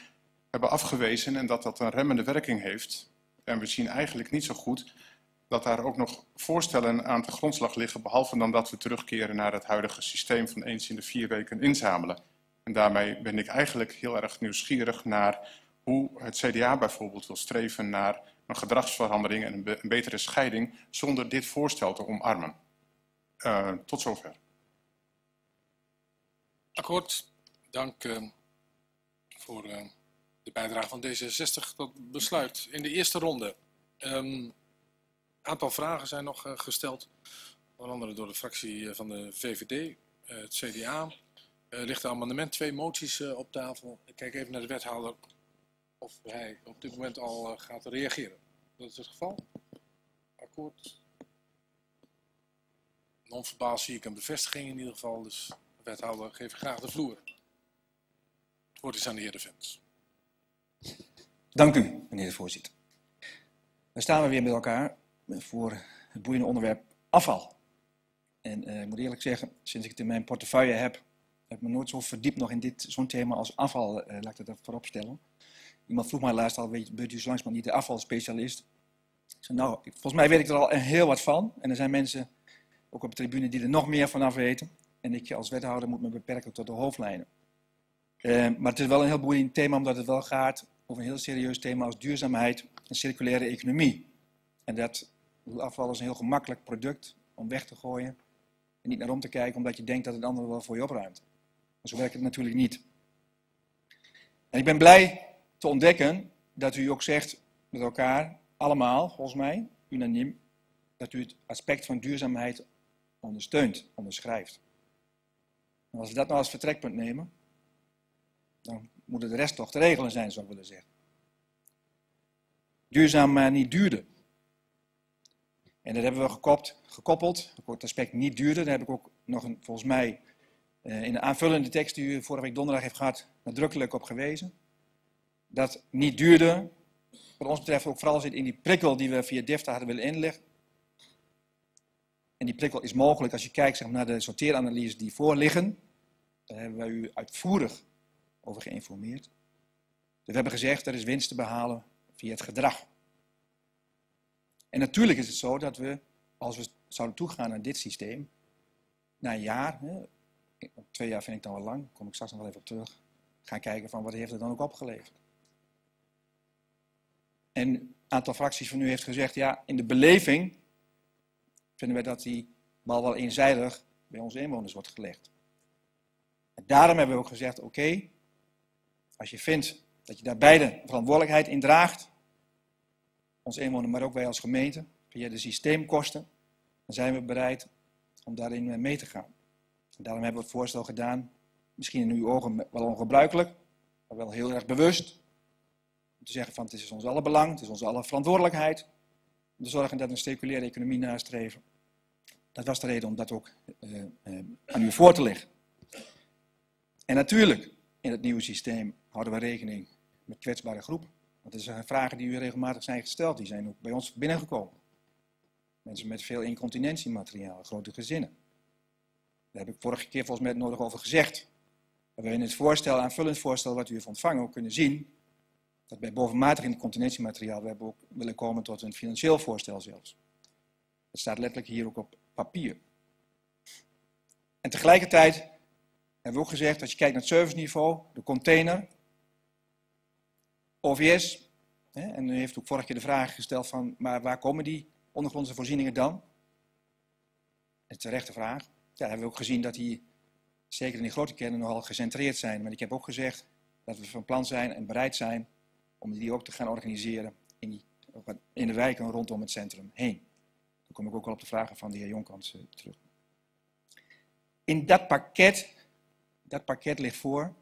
hebben afgewezen en dat dat een remmende werking heeft. En we zien eigenlijk niet zo goed dat daar ook nog voorstellen aan de grondslag liggen, behalve dan dat we terugkeren naar het huidige systeem van eens in de 4 weken inzamelen. En daarmee ben ik eigenlijk heel erg nieuwsgierig naar hoe het CDA bijvoorbeeld wil streven naar een gedragsverandering en een betere scheiding zonder dit voorstel te omarmen. Tot zover. Akkoord. Dank voor de bijdrage van D66 tot besluit. In de eerste ronde een aantal vragen zijn nog gesteld. Onder andere door de fractie van de VVD, het CDA. Ligt een amendement, 2 moties op tafel. Ik kijk even naar de wethouder of hij op dit moment al gaat reageren. Dat is het geval. Akkoord. Non-verbaal zie ik een bevestiging in ieder geval. Dus de wethouder geeft graag de vloer. Het woord is aan de heer De Vent. Dank u, meneer de voorzitter. Dan staan we weer met elkaar voor het boeiende onderwerp afval. En ik moet eerlijk zeggen, sinds ik het in mijn portefeuille heb ik me nooit zo verdiept nog in zo'n thema als afval. Laat ik dat even voorop stellen. Iemand vroeg mij laatst al, bent u zo langs maar niet de afvalspecialist? Ik zei, nou, volgens mij weet ik er al heel wat van. En er zijn mensen, ook op de tribune, die er nog meer van af weten. En ik als wethouder moet me beperken tot de hoofdlijnen. Maar het is wel een heel boeiend thema, omdat het wel gaat over een heel serieus thema als duurzaamheid en circulaire economie. En dat afval is een heel gemakkelijk product om weg te gooien en niet naar om te kijken, omdat je denkt dat het andere wel voor je opruimt. Maar zo werkt het natuurlijk niet. En ik ben blij te ontdekken dat u ook zegt met elkaar, allemaal, volgens mij, unaniem, dat u het aspect van duurzaamheid ondersteunt, onderschrijft. En als we dat nou als vertrekpunt nemen, dan moeten de rest toch te regelen zijn, zou ik willen zeggen. Duurzaam, maar niet duurder. En dat hebben we gekoppeld. Het aspect niet duurder, daar heb ik ook nog een, volgens mij in de aanvullende tekst die u vorige week donderdag heeft gehad, nadrukkelijk op gewezen. Dat niet duurder, wat ons betreft ook vooral zit in die prikkel die we via DEFTA hadden willen inleggen. En die prikkel is mogelijk als je kijkt zeg maar, naar de sorteeranalyses die voorliggen. Daar hebben wij u uitvoerig over geïnformeerd. Dus we hebben gezegd, er is winst te behalen via het gedrag. En natuurlijk is het zo dat we, als we zouden toegaan naar dit systeem, na een jaar, hè, 2 jaar vind ik dan wel lang, daar kom ik straks nog wel even op terug, gaan kijken van wat heeft het dan ook opgeleverd. En een aantal fracties van u heeft gezegd, ja, in de beleving vinden wij dat die bal wel eenzijdig bij onze inwoners wordt gelegd. En daarom hebben we ook gezegd, oké, als je vindt dat je daar beide verantwoordelijkheid in draagt, ons inwoner, maar ook wij als gemeente, via de systeemkosten, dan zijn we bereid om daarin mee te gaan. En daarom hebben we het voorstel gedaan, misschien in uw ogen wel ongebruikelijk, maar wel heel erg bewust, om te zeggen van het is ons alle belang, het is onze alle verantwoordelijkheid. de zorgen dat een circulaire economie nastreven. Dat was de reden om dat ook aan u voor te leggen. En natuurlijk, in het nieuwe systeem houden we rekening met kwetsbare groepen. Want dat zijn vragen die u regelmatig zijn gesteld, die zijn ook bij ons binnengekomen. Mensen met veel incontinentiemateriaal, grote gezinnen. Daar heb ik vorige keer volgens mij het nodig over gezegd. We hebben in het voorstel, aanvullend voorstel wat u heeft ontvangen, ook kunnen zien dat bij bovenmatig incontinentiemateriaal we ook willen komen tot een financieel voorstel zelfs. Dat staat letterlijk hier ook op papier. En tegelijkertijd hebben we ook gezegd, als je kijkt naar het serviceniveau, de container, OVS, hè, en u heeft ook vorige keer de vraag gesteld van, maar waar komen die ondergrondse voorzieningen dan? Een terechte vraag. Ja, daar hebben we ook gezien dat die, zeker in die grote kernen, nogal gecentreerd zijn. Maar ik heb ook gezegd dat we van plan zijn en bereid zijn om die ook te gaan organiseren in de wijken rondom het centrum heen. Dan kom ik ook al op de vragen van de heer Jonkans terug. In dat pakket ligt voor.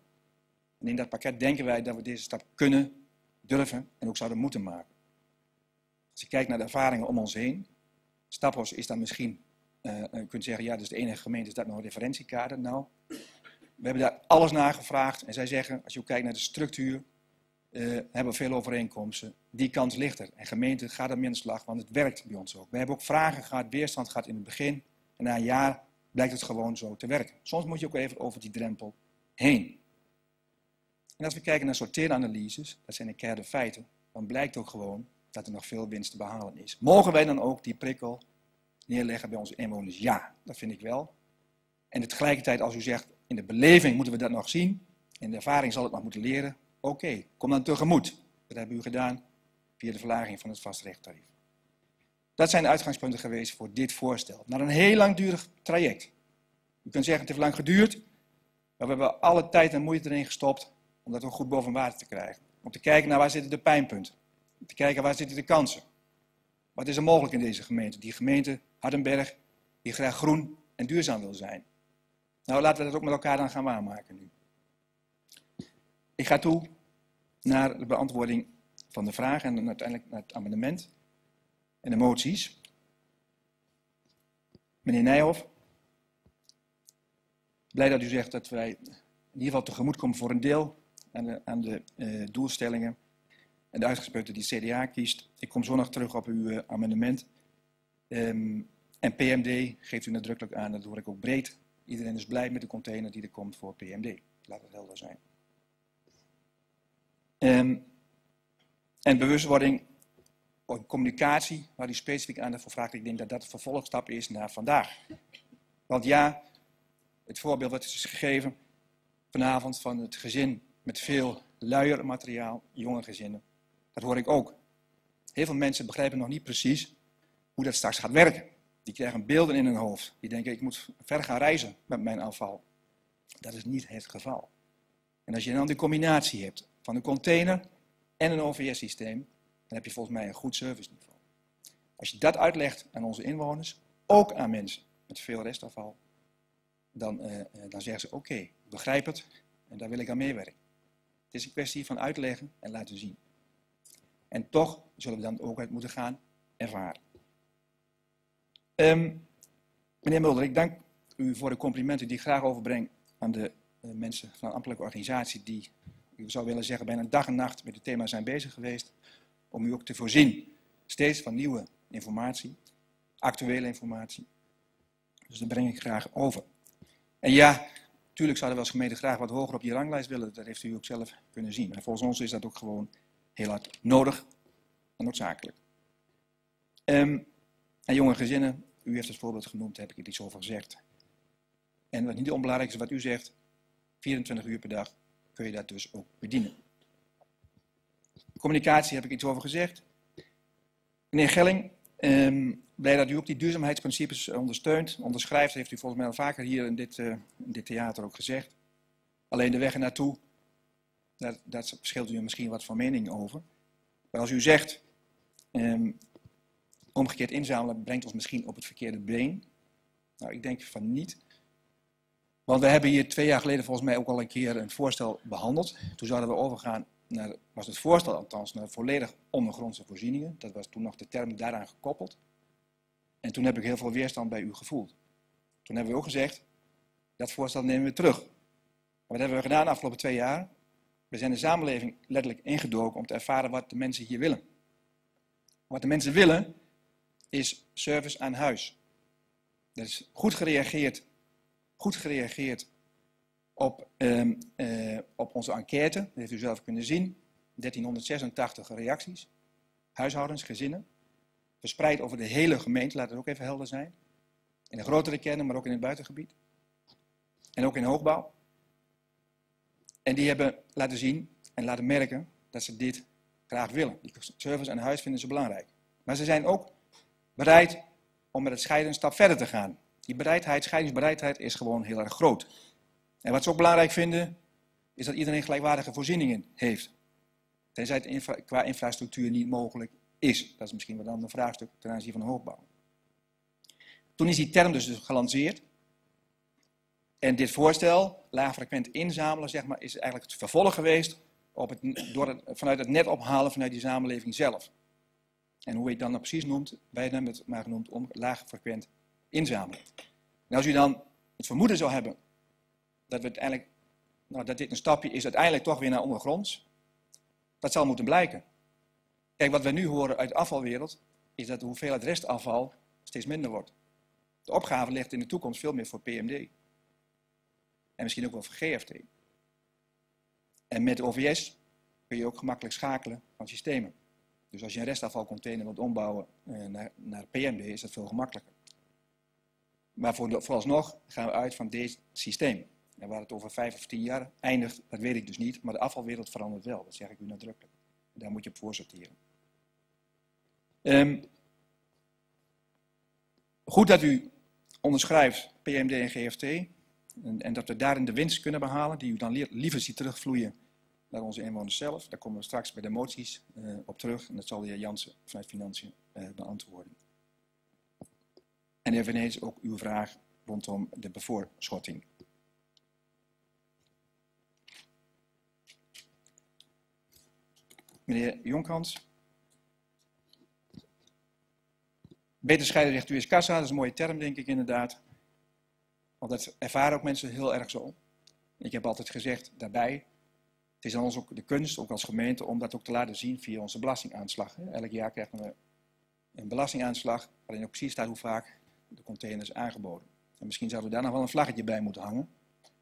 En in dat pakket denken wij dat we deze stap kunnen, durven en ook zouden moeten maken. Als je kijkt naar de ervaringen om ons heen, Staphorst is dan misschien, je kunt zeggen, ja, dat is de enige gemeente, is dat nog een referentiekader? Nou, we hebben daar alles naar gevraagd en zij zeggen, als je ook kijkt naar de structuur, hebben we veel overeenkomsten. Die kans ligt er. En gemeente gaat ermee aan de slag, want het werkt bij ons ook. We hebben ook vragen gehad, weerstand gehad in het begin. En na een jaar blijkt het gewoon zo te werken. Soms moet je ook even over die drempel heen. En als we kijken naar sorteeranalyses, dat zijn de kern de feiten, dan blijkt ook gewoon dat er nog veel winst te behalen is. Mogen wij dan ook die prikkel neerleggen bij onze inwoners? Ja, dat vind ik wel. En tegelijkertijd, als u zegt, in de beleving moeten we dat nog zien, in de ervaring zal het nog moeten leren. Oké, kom dan tegemoet. Dat hebben u gedaan via de verlaging van het vastrechttarief. Dat zijn de uitgangspunten geweest voor dit voorstel. Naar een heel langdurig traject. U kunt zeggen, het heeft lang geduurd, maar we hebben alle tijd en moeite erin gestopt om dat ook goed boven water te krijgen. Om te kijken naar waar zitten de pijnpunten. Om te kijken waar zitten de kansen. Wat is er mogelijk in deze gemeente? Die gemeente Hardenberg die graag groen en duurzaam wil zijn. Nou, laten we dat ook met elkaar dan gaan waarmaken nu. Ik ga toe naar de beantwoording van de vraag en uiteindelijk naar het amendement en de moties. Meneer Nijhoff, blij dat u zegt dat wij in ieder geval tegemoet komen voor een deel aan de doelstellingen en de uitgangspunten die het CDA kiest. Ik kom zo nog terug op uw amendement. En PMD geeft u nadrukkelijk aan, dat hoor ik ook breed. Iedereen is blij met de container die er komt voor PMD. Laat het helder zijn. En bewustwording, communicatie, waar u specifiek aandacht voor vraagt. Ik denk dat dat de vervolgstap is naar vandaag. Want ja, het voorbeeld wat is gegeven vanavond van het gezin met veel luier materiaal, jonge gezinnen, dat hoor ik ook. Heel veel mensen begrijpen nog niet precies hoe dat straks gaat werken. Die krijgen beelden in hun hoofd. Die denken, ik moet ver gaan reizen met mijn afval. Dat is niet het geval. En als je dan de combinatie hebt van een container en een OVS-systeem, dan heb je volgens mij een goed serviceniveau. Als je dat uitlegt aan onze inwoners, ook aan mensen met veel restafval, dan zeggen ze, oké, begrijp het en daar wil ik aan meewerken. Het is een kwestie van uitleggen en laten zien. En toch zullen we dan ook uit moeten gaan ervaren. Meneer Mulder, ik dank u voor de complimenten die ik graag overbreng aan de mensen van een ambtelijke organisatie die, ik zou willen zeggen, bijna dag en nacht met het thema zijn bezig geweest, om u ook te voorzien steeds van nieuwe informatie, actuele informatie. Dus dat breng ik graag over. En ja, natuurlijk zouden we als gemeente graag wat hoger op die ranglijst willen, dat heeft u ook zelf kunnen zien. Maar volgens ons is dat ook gewoon heel hard nodig en noodzakelijk. En jonge gezinnen, u heeft het voorbeeld genoemd, daar heb ik er iets over gezegd. En wat niet onbelangrijk is, wat u zegt, 24 uur per dag kun je dat dus ook bedienen. Communicatie heb ik iets over gezegd. Meneer Gelling, blij dat u ook die duurzaamheidsprincipes ondersteunt, onderschrijft, heeft u volgens mij al vaker hier in dit theater ook gezegd. Alleen de weg ernaartoe, daar scheelt u misschien wat van mening over. Maar als u zegt, omgekeerd inzamelen brengt ons misschien op het verkeerde been. Nou, ik denk van niet. Want we hebben hier 2 jaar geleden volgens mij ook al een keer een voorstel behandeld. Toen zouden we overgaan was het voorstel althans naar volledig ondergrondse voorzieningen. Dat was toen nog de term daaraan gekoppeld. En toen heb ik heel veel weerstand bij u gevoeld. Toen hebben we ook gezegd, dat voorstel nemen we terug. Maar wat hebben we gedaan de afgelopen 2 jaar? We zijn de samenleving letterlijk ingedoken om te ervaren wat de mensen hier willen. Wat de mensen willen is service aan huis. Dat is goed gereageerd op onze enquête. Dat heeft u zelf kunnen zien. 1386 reacties. Huishoudens, gezinnen. Verspreid over de hele gemeente, laat het ook even helder zijn. In de grotere kernen, maar ook in het buitengebied. En ook in hoogbouw. En die hebben laten zien en laten merken dat ze dit graag willen. Die service aan huis vinden ze belangrijk. Maar ze zijn ook bereid om met het scheiden een stap verder te gaan. Die bereidheid, scheidingsbereidheid is gewoon heel erg groot. En wat ze ook belangrijk vinden, is dat iedereen gelijkwaardige voorzieningen heeft. Tenzij het qua infrastructuur niet mogelijk is. Dat is misschien wel een ander vraagstuk ten aanzien van de hoogbouw. Toen is die term dus gelanceerd. En dit voorstel, laagfrequent inzamelen, zeg maar, is eigenlijk het vervolg geweest op vanuit het net ophalen vanuit die samenleving zelf. En hoe je het dan nou precies noemt, wij hebben het maar genoemd om laagfrequent inzamelen. En als u dan het vermoeden zou hebben dat, dat dit een stapje is uiteindelijk toch weer naar ondergronds, dat zal moeten blijken. Kijk, wat we nu horen uit de afvalwereld, is dat de hoeveelheid restafval steeds minder wordt. De opgave ligt in de toekomst veel meer voor PMD. En misschien ook wel voor GFT. En met OVS kun je ook gemakkelijk schakelen van systemen. Dus als je een restafvalcontainer wilt ombouwen naar PMD, is dat veel gemakkelijker. Maar vooralsnog gaan we uit van dit systeem. En waar het over 5 of 10 jaar eindigt, dat weet ik dus niet. Maar de afvalwereld verandert wel, dat zeg ik u nadrukkelijk. Daar moet je op voor sorteren. Goed dat u onderschrijft PMD en GFT. En dat we daarin de winst kunnen behalen, die u dan liever ziet terugvloeien naar onze inwoners zelf. Daar komen we straks bij de moties op terug. En dat zal de heer Jansen vanuit Financiën beantwoorden. En eveneens ook uw vraag rondom de bevoorschotting. Meneer Jonkhans. Beter scheiden zegt u is kassa, dat is een mooie term denk ik inderdaad. Want dat ervaren ook mensen heel erg zo. Ik heb altijd gezegd daarbij, het is aan ons ook de kunst, ook als gemeente, om dat ook te laten zien via onze belastingaanslag. Elk jaar krijgen we een belastingaanslag waarin ook precies staat hoe vaak de container is aangeboden. En misschien zouden we daar nog wel een vlaggetje bij moeten hangen.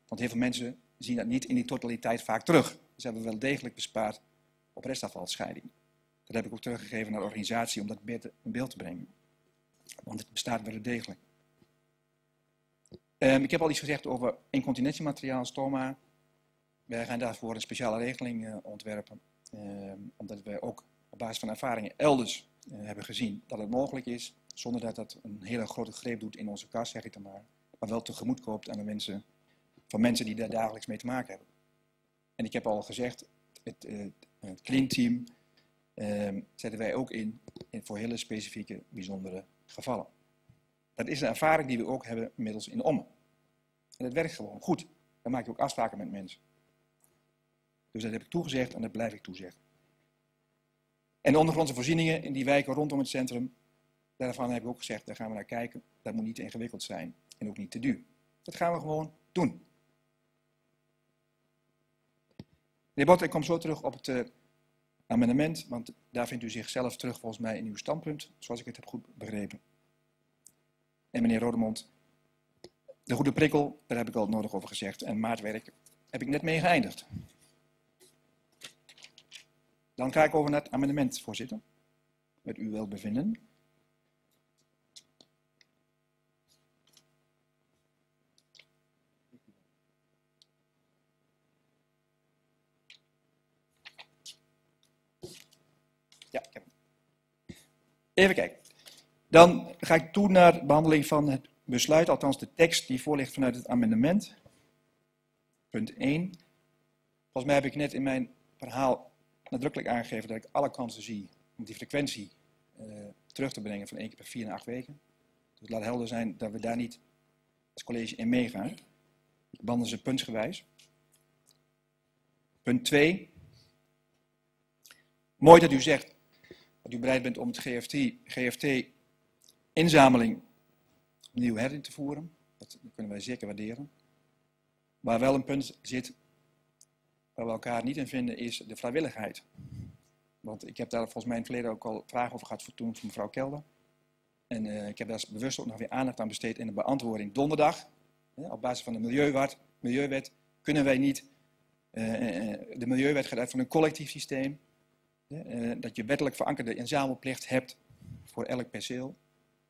Want heel veel mensen zien dat niet in die totaliteit vaak terug. Dus hebben we wel degelijk bespaard op restafvalscheiding. Dat heb ik ook teruggegeven naar de organisatie om dat in beeld te brengen. Want het bestaat wel degelijk. Ik heb al iets gezegd over incontinentiemateriaal, stoma. Wij gaan daarvoor een speciale regeling ontwerpen. Omdat we ook op basis van ervaringen elders hebben gezien dat het mogelijk is. Zonder dat dat een hele grote greep doet in onze kas, zeg ik dan maar. Maar wel tegemoet koopt aan de mensen, van mensen die daar dagelijks mee te maken hebben. En ik heb al gezegd, het Clean Team zetten wij ook in voor hele specifieke, bijzondere gevallen. Dat is een ervaring die we ook hebben middels in Ommen. En dat werkt gewoon goed. Dan maak je ook afspraken met mensen. Dus dat heb ik toegezegd en dat blijf ik toezeggen. En de ondergrondse voorzieningen in die wijken rondom het centrum, daarvan heb ik ook gezegd, daar gaan we naar kijken. Dat moet niet ingewikkeld zijn en ook niet te duur. Dat gaan we gewoon doen. Meneer Bot, ik kom zo terug op het amendement, want daar vindt u zichzelf terug volgens mij in uw standpunt, zoals ik het heb goed begrepen. En meneer Rodemond, de goede prikkel, daar heb ik al het nodig over gezegd. En maatwerk heb ik net mee geëindigd. Dan ga ik over naar het amendement, voorzitter. Met uw welbevinden. Ja, even kijken. Dan ga ik toe naar de behandeling van het besluit, althans de tekst die voorligt vanuit het amendement. Punt 1. Volgens mij heb ik net in mijn verhaal nadrukkelijk aangegeven dat ik alle kansen zie om die frequentie terug te brengen van 1 keer per 4 en 8 weken. Dus het laat helder zijn dat we daar niet als college in meegaan. We behandelen ze puntsgewijs. Punt 2. Mooi dat u zegt dat u bereid bent om het GFT-inzameling opnieuw herin te voeren. Dat kunnen wij zeker waarderen. Waar wel een punt zit waar we elkaar niet in vinden is de vrijwilligheid. Want ik heb daar volgens mij in het verleden ook al vragen over gehad toen van mevrouw Kelder. En ik heb daar bewust ook nog weer aandacht aan besteed in de beantwoording donderdag. Op basis van de Milieuwet kunnen wij niet... de Milieuwet gaat uit van een collectief systeem. Dat je wettelijk verankerde inzamelplicht hebt voor elk perceel.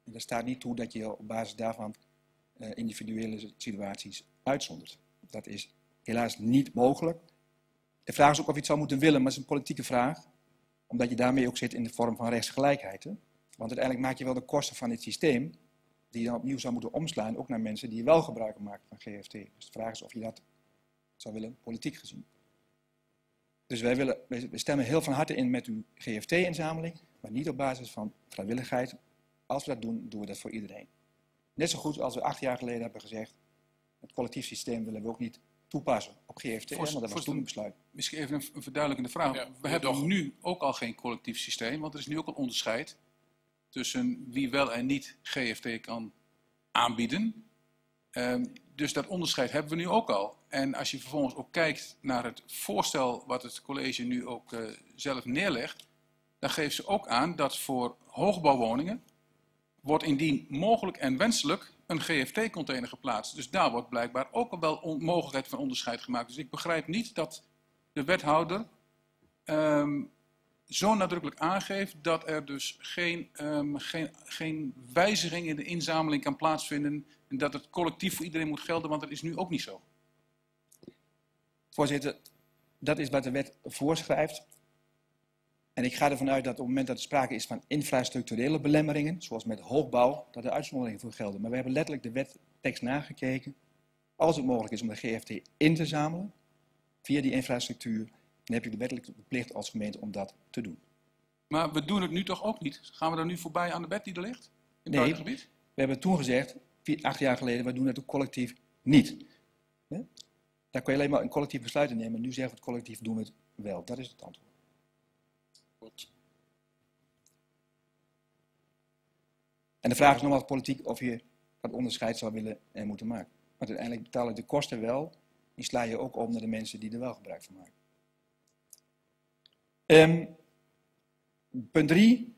En dat staat niet toe dat je op basis daarvan individuele situaties uitzondert. Dat is helaas niet mogelijk. De vraag is ook of je het zou moeten willen, maar dat is een politieke vraag. Omdat je daarmee ook zit in de vorm van rechtsgelijkheid. Hè? Want uiteindelijk maak je wel de kosten van dit systeem, die je dan opnieuw zou moeten omslaan, ook naar mensen die wel gebruik maken van GFT. Dus de vraag is of je dat zou willen, politiek gezien. Dus wij stemmen heel van harte in met uw GFT-inzameling, maar niet op basis van vrijwilligheid. Als we dat doen, doen we dat voor iedereen. Net zo goed als we 8 jaar geleden hebben gezegd, het collectief systeem willen we ook niet toepassen op GFT, want dat was toen een besluit. Misschien even een verduidelijkende vraag. Ja, we hebben nu ook al geen collectief systeem, want er is nu ook een onderscheid tussen wie wel en niet GFT kan aanbieden. Dus dat onderscheid hebben we nu ook al. En als je vervolgens ook kijkt naar het voorstel wat het college nu ook zelf neerlegt, dan geeft ze ook aan dat voor hoogbouwwoningen wordt indien mogelijk en wenselijk een GFT-container geplaatst. Dus daar wordt blijkbaar ook al wel mogelijkheid van onderscheid gemaakt. Dus ik begrijp niet dat de wethouder zo nadrukkelijk aangeeft dat er dus geen wijziging in de inzameling kan plaatsvinden en dat het collectief voor iedereen moet gelden, want dat is nu ook niet zo. Voorzitter, dat is wat de wet voorschrijft. En ik ga ervan uit dat op het moment dat er sprake is van infrastructurele belemmeringen, zoals met hoogbouw, dat er uitzonderingen voor gelden. Maar we hebben letterlijk de wettekst nagekeken. Als het mogelijk is om de GFT in te zamelen via die infrastructuur, dan heb je de wettelijke plicht als gemeente om dat te doen. Maar we doen het nu toch ook niet? Gaan we er nu voorbij aan de wet die er ligt? In het buitengebied? Nee, we hebben toen gezegd, 8 jaar geleden, we doen het ook collectief niet. Nee? Daar kun je alleen maar een collectief besluit in nemen. Nu zeggen we het collectief, doen we het wel. Dat is het antwoord. En de vraag is nogmaals politiek of je dat onderscheid zou willen en moeten maken. Want uiteindelijk betalen de kosten wel, die sla je ook om naar de mensen die er wel gebruik van maken. Punt 3.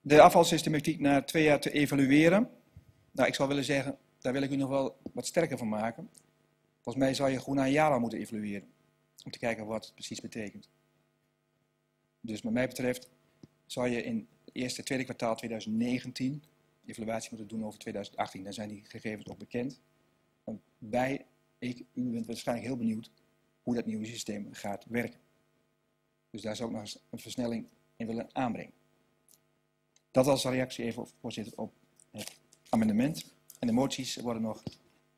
De afvalsystematiek na 2 jaar te evalueren. Nou, ik zou willen zeggen, daar wil ik u nog wel wat sterker van maken. Volgens mij zou je gewoon na 1 jaar al moeten evalueren. Om te kijken wat het precies betekent. Dus wat mij betreft zou je in het eerste en tweede kwartaal 2019 de evaluatie moeten doen over 2018. Dan zijn die gegevens ook bekend. Want u bent waarschijnlijk heel benieuwd hoe dat nieuwe systeem gaat werken. Dus daar zou ik nog eens een versnelling in willen aanbrengen. Dat als reactie even, voorzitter, op het amendement. En de moties worden nog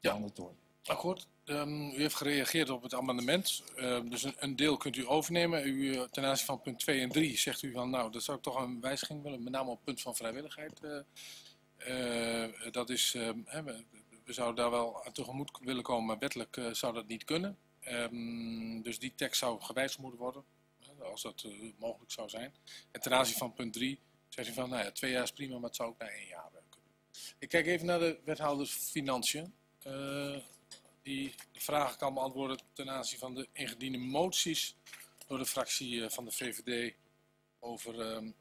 behandeld door. Akkoord. U heeft gereageerd op het amendement, dus een deel kunt u overnemen. Ten aanzien van punt 2 en 3 zegt u van, nou, dat zou ik toch een wijziging willen, met name op het punt van vrijwilligheid. Dat is, we zouden daar wel tegemoet willen komen, maar wettelijk zou dat niet kunnen. Dus die tekst zou gewijzigd moeten worden, als dat mogelijk zou zijn. En ten aanzien van punt 3 zegt u van, nou ja, 2 jaar is prima, maar het zou ook naar 1 jaar kunnen. Ik kijk even naar de wethouder Financiën. Die de vragen kan beantwoorden ten aanzien van de ingediende moties door de fractie van de VVD over de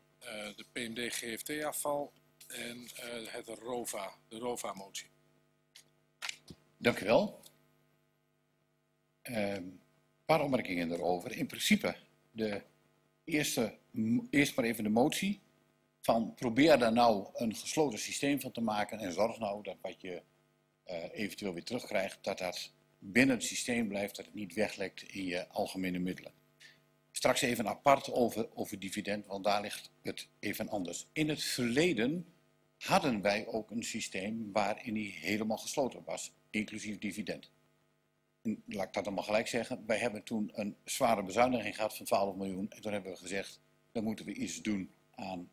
PMD-GFT-afval en de ROVA-motie. Dank u wel. Een paar opmerkingen daarover. In principe, eerst maar even de motie van probeer daar nou een gesloten systeem van te maken en zorg nou dat wat je eventueel weer terugkrijgt, dat dat binnen het systeem blijft, dat het niet weglekt in je algemene middelen. Straks even apart over dividend, want daar ligt het even anders. In het verleden hadden wij ook een systeem waarin die helemaal gesloten was, inclusief dividend. En laat ik dat allemaal gelijk zeggen, wij hebben toen een zware bezuiniging gehad van 12 miljoen en toen hebben we gezegd, dan moeten we iets doen aan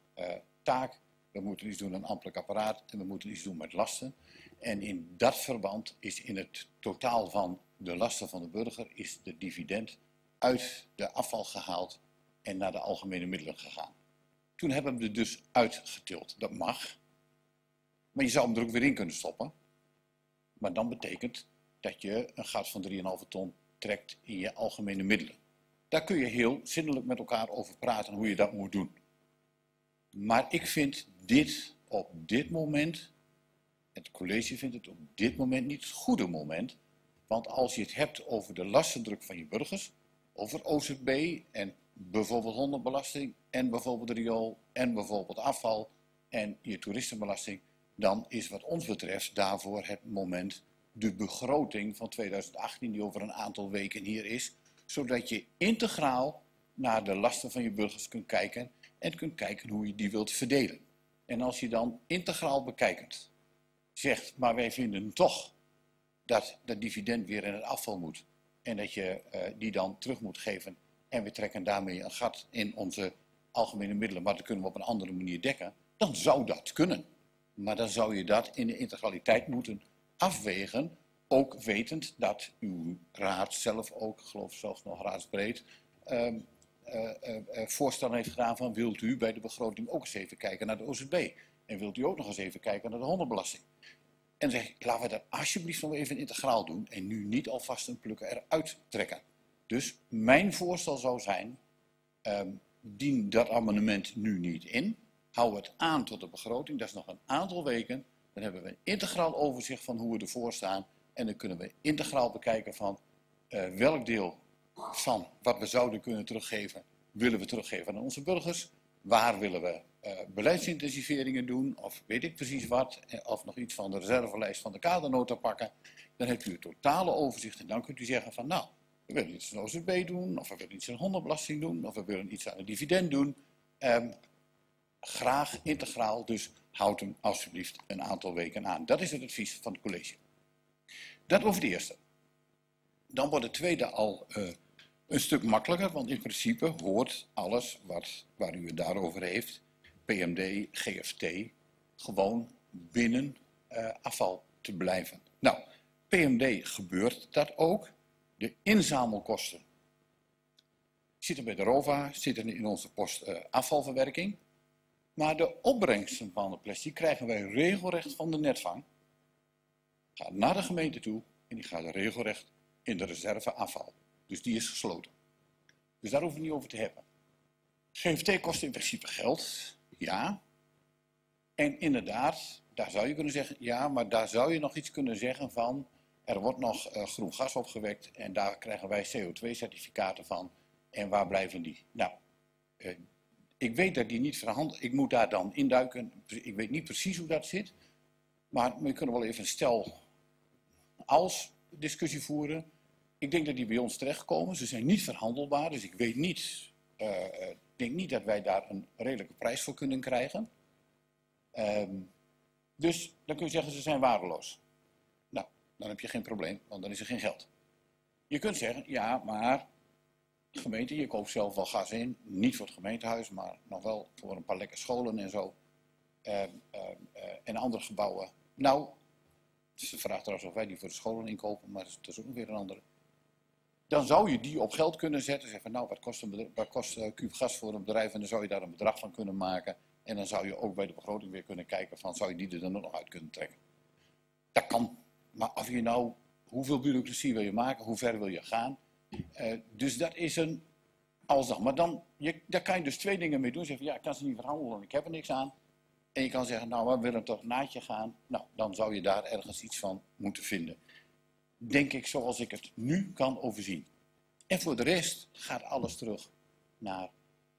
taak, we moeten iets doen aan ambtelijk apparaat en we moeten iets doen met lasten. En in dat verband is in het totaal van de lasten van de burger is de dividend uit de afval gehaald en naar de algemene middelen gegaan. Toen hebben we er dus uitgetild. Dat mag. Maar je zou hem er ook weer in kunnen stoppen. Maar dan betekent dat je een gat van 3,5 ton trekt in je algemene middelen. Daar kun je heel zinnelijk met elkaar over praten hoe je dat moet doen. Maar ik vind dit op dit moment, het college vindt het op dit moment niet het goede moment. Want als je het hebt over de lastendruk van je burgers, over OZB en bijvoorbeeld hondenbelasting en bijvoorbeeld riool en bijvoorbeeld afval en je toeristenbelasting, dan is wat ons betreft daarvoor het moment de begroting van 2018 die over een aantal weken hier is, zodat je integraal naar de lasten van je burgers kunt kijken en kunt kijken hoe je die wilt verdelen. En als je dan integraal bekijkend zegt, maar wij vinden toch dat dat dividend weer in het afval moet en dat je die dan terug moet geven en we trekken daarmee een gat in onze algemene middelen, maar dat kunnen we op een andere manier dekken, dan zou dat kunnen. Maar dan zou je dat in de integraliteit moeten afwegen, ook wetend dat uw raad zelf ook, ik geloof zelfs nog raadsbreed, voorstellen heeft gedaan van wilt u bij de begroting ook eens even kijken naar de OZB en wilt u ook nog eens even kijken naar de hondenbelasting. En zeg ik, laten we dat alsjeblieft nog even integraal doen en nu niet alvast een plukken eruit trekken. Dus mijn voorstel zou zijn, dien dat amendement nu niet in, hou het aan tot de begroting, dat is nog een aantal weken. Dan hebben we een integraal overzicht van hoe we ervoor staan. En dan kunnen we integraal bekijken van welk deel van wat we zouden kunnen teruggeven, willen we teruggeven aan onze burgers. Waar willen we beleidsintensiveringen doen of weet ik precies wat. Of nog iets van de reservelijst van de kadernota pakken. Dan hebt u het totale overzicht en dan kunt u zeggen van nou, we willen iets aan de OZB doen. Of we willen iets aan de hondenbelasting doen. Of we willen iets aan het dividend doen. Graag integraal, dus houd hem alsjeblieft een aantal weken aan. Dat is het advies van het college. Dat over de eerste. Dan wordt het tweede al een stuk makkelijker, want in principe hoort alles waar u het daarover heeft, PMD, GFT, gewoon binnen afval te blijven. Nou, PMD gebeurt dat ook. De inzamelkosten zitten bij de ROVA, zitten in onze post afvalverwerking. Maar de opbrengsten van de plastic krijgen wij regelrecht van de netvang. Gaat naar de gemeente toe en die gaat regelrecht in de reserve afval. Dus die is gesloten. Dus daar hoeven we het niet over te hebben. GFT kost in principe geld, ja. En inderdaad, daar zou je kunnen zeggen, ja, maar daar zou je nog iets kunnen zeggen van, er wordt nog groen gas opgewekt en daar krijgen wij CO2-certificaten van. En waar blijven die? Nou, ik weet dat die niet verhandeld. Ik moet daar dan induiken. Ik weet niet precies hoe dat zit. Maar we kunnen wel even een stel als discussie voeren. Ik denk dat die bij ons terechtkomen. Ze zijn niet verhandelbaar. Dus ik weet niet. Denk niet dat wij daar een redelijke prijs voor kunnen krijgen. Dus dan kun je zeggen ze zijn waardeloos. Nou, dan heb je geen probleem. Want dan is er geen geld. Je kunt zeggen ja, maar gemeente, je koopt zelf wel gas in, niet voor het gemeentehuis, maar nog wel voor een paar lekkere scholen en zo. En andere gebouwen. Nou, ze vraagt trouwens of wij die voor de scholen inkopen, maar dat is ook nog weer een andere. Dan zou je die op geld kunnen zetten. Zeggen van nou, wat kost een kuub gas voor een bedrijf? En dan zou je daar een bedrag van kunnen maken. En dan zou je ook bij de begroting weer kunnen kijken van, zou je die er dan nog uit kunnen trekken? Dat kan. Maar of je nou, hoeveel bureaucratie wil je maken? Hoe ver wil je gaan? Dus dat is een alsdan. Maar dan, daar kan je dus twee dingen mee doen. Zeggen, ja, ik kan ze niet verhandelen, ik heb er niks aan. En je kan zeggen, nou, we willen toch naadje gaan. Nou, dan zou je daar ergens iets van moeten vinden. Denk ik zoals ik het nu kan overzien. En voor de rest gaat alles terug naar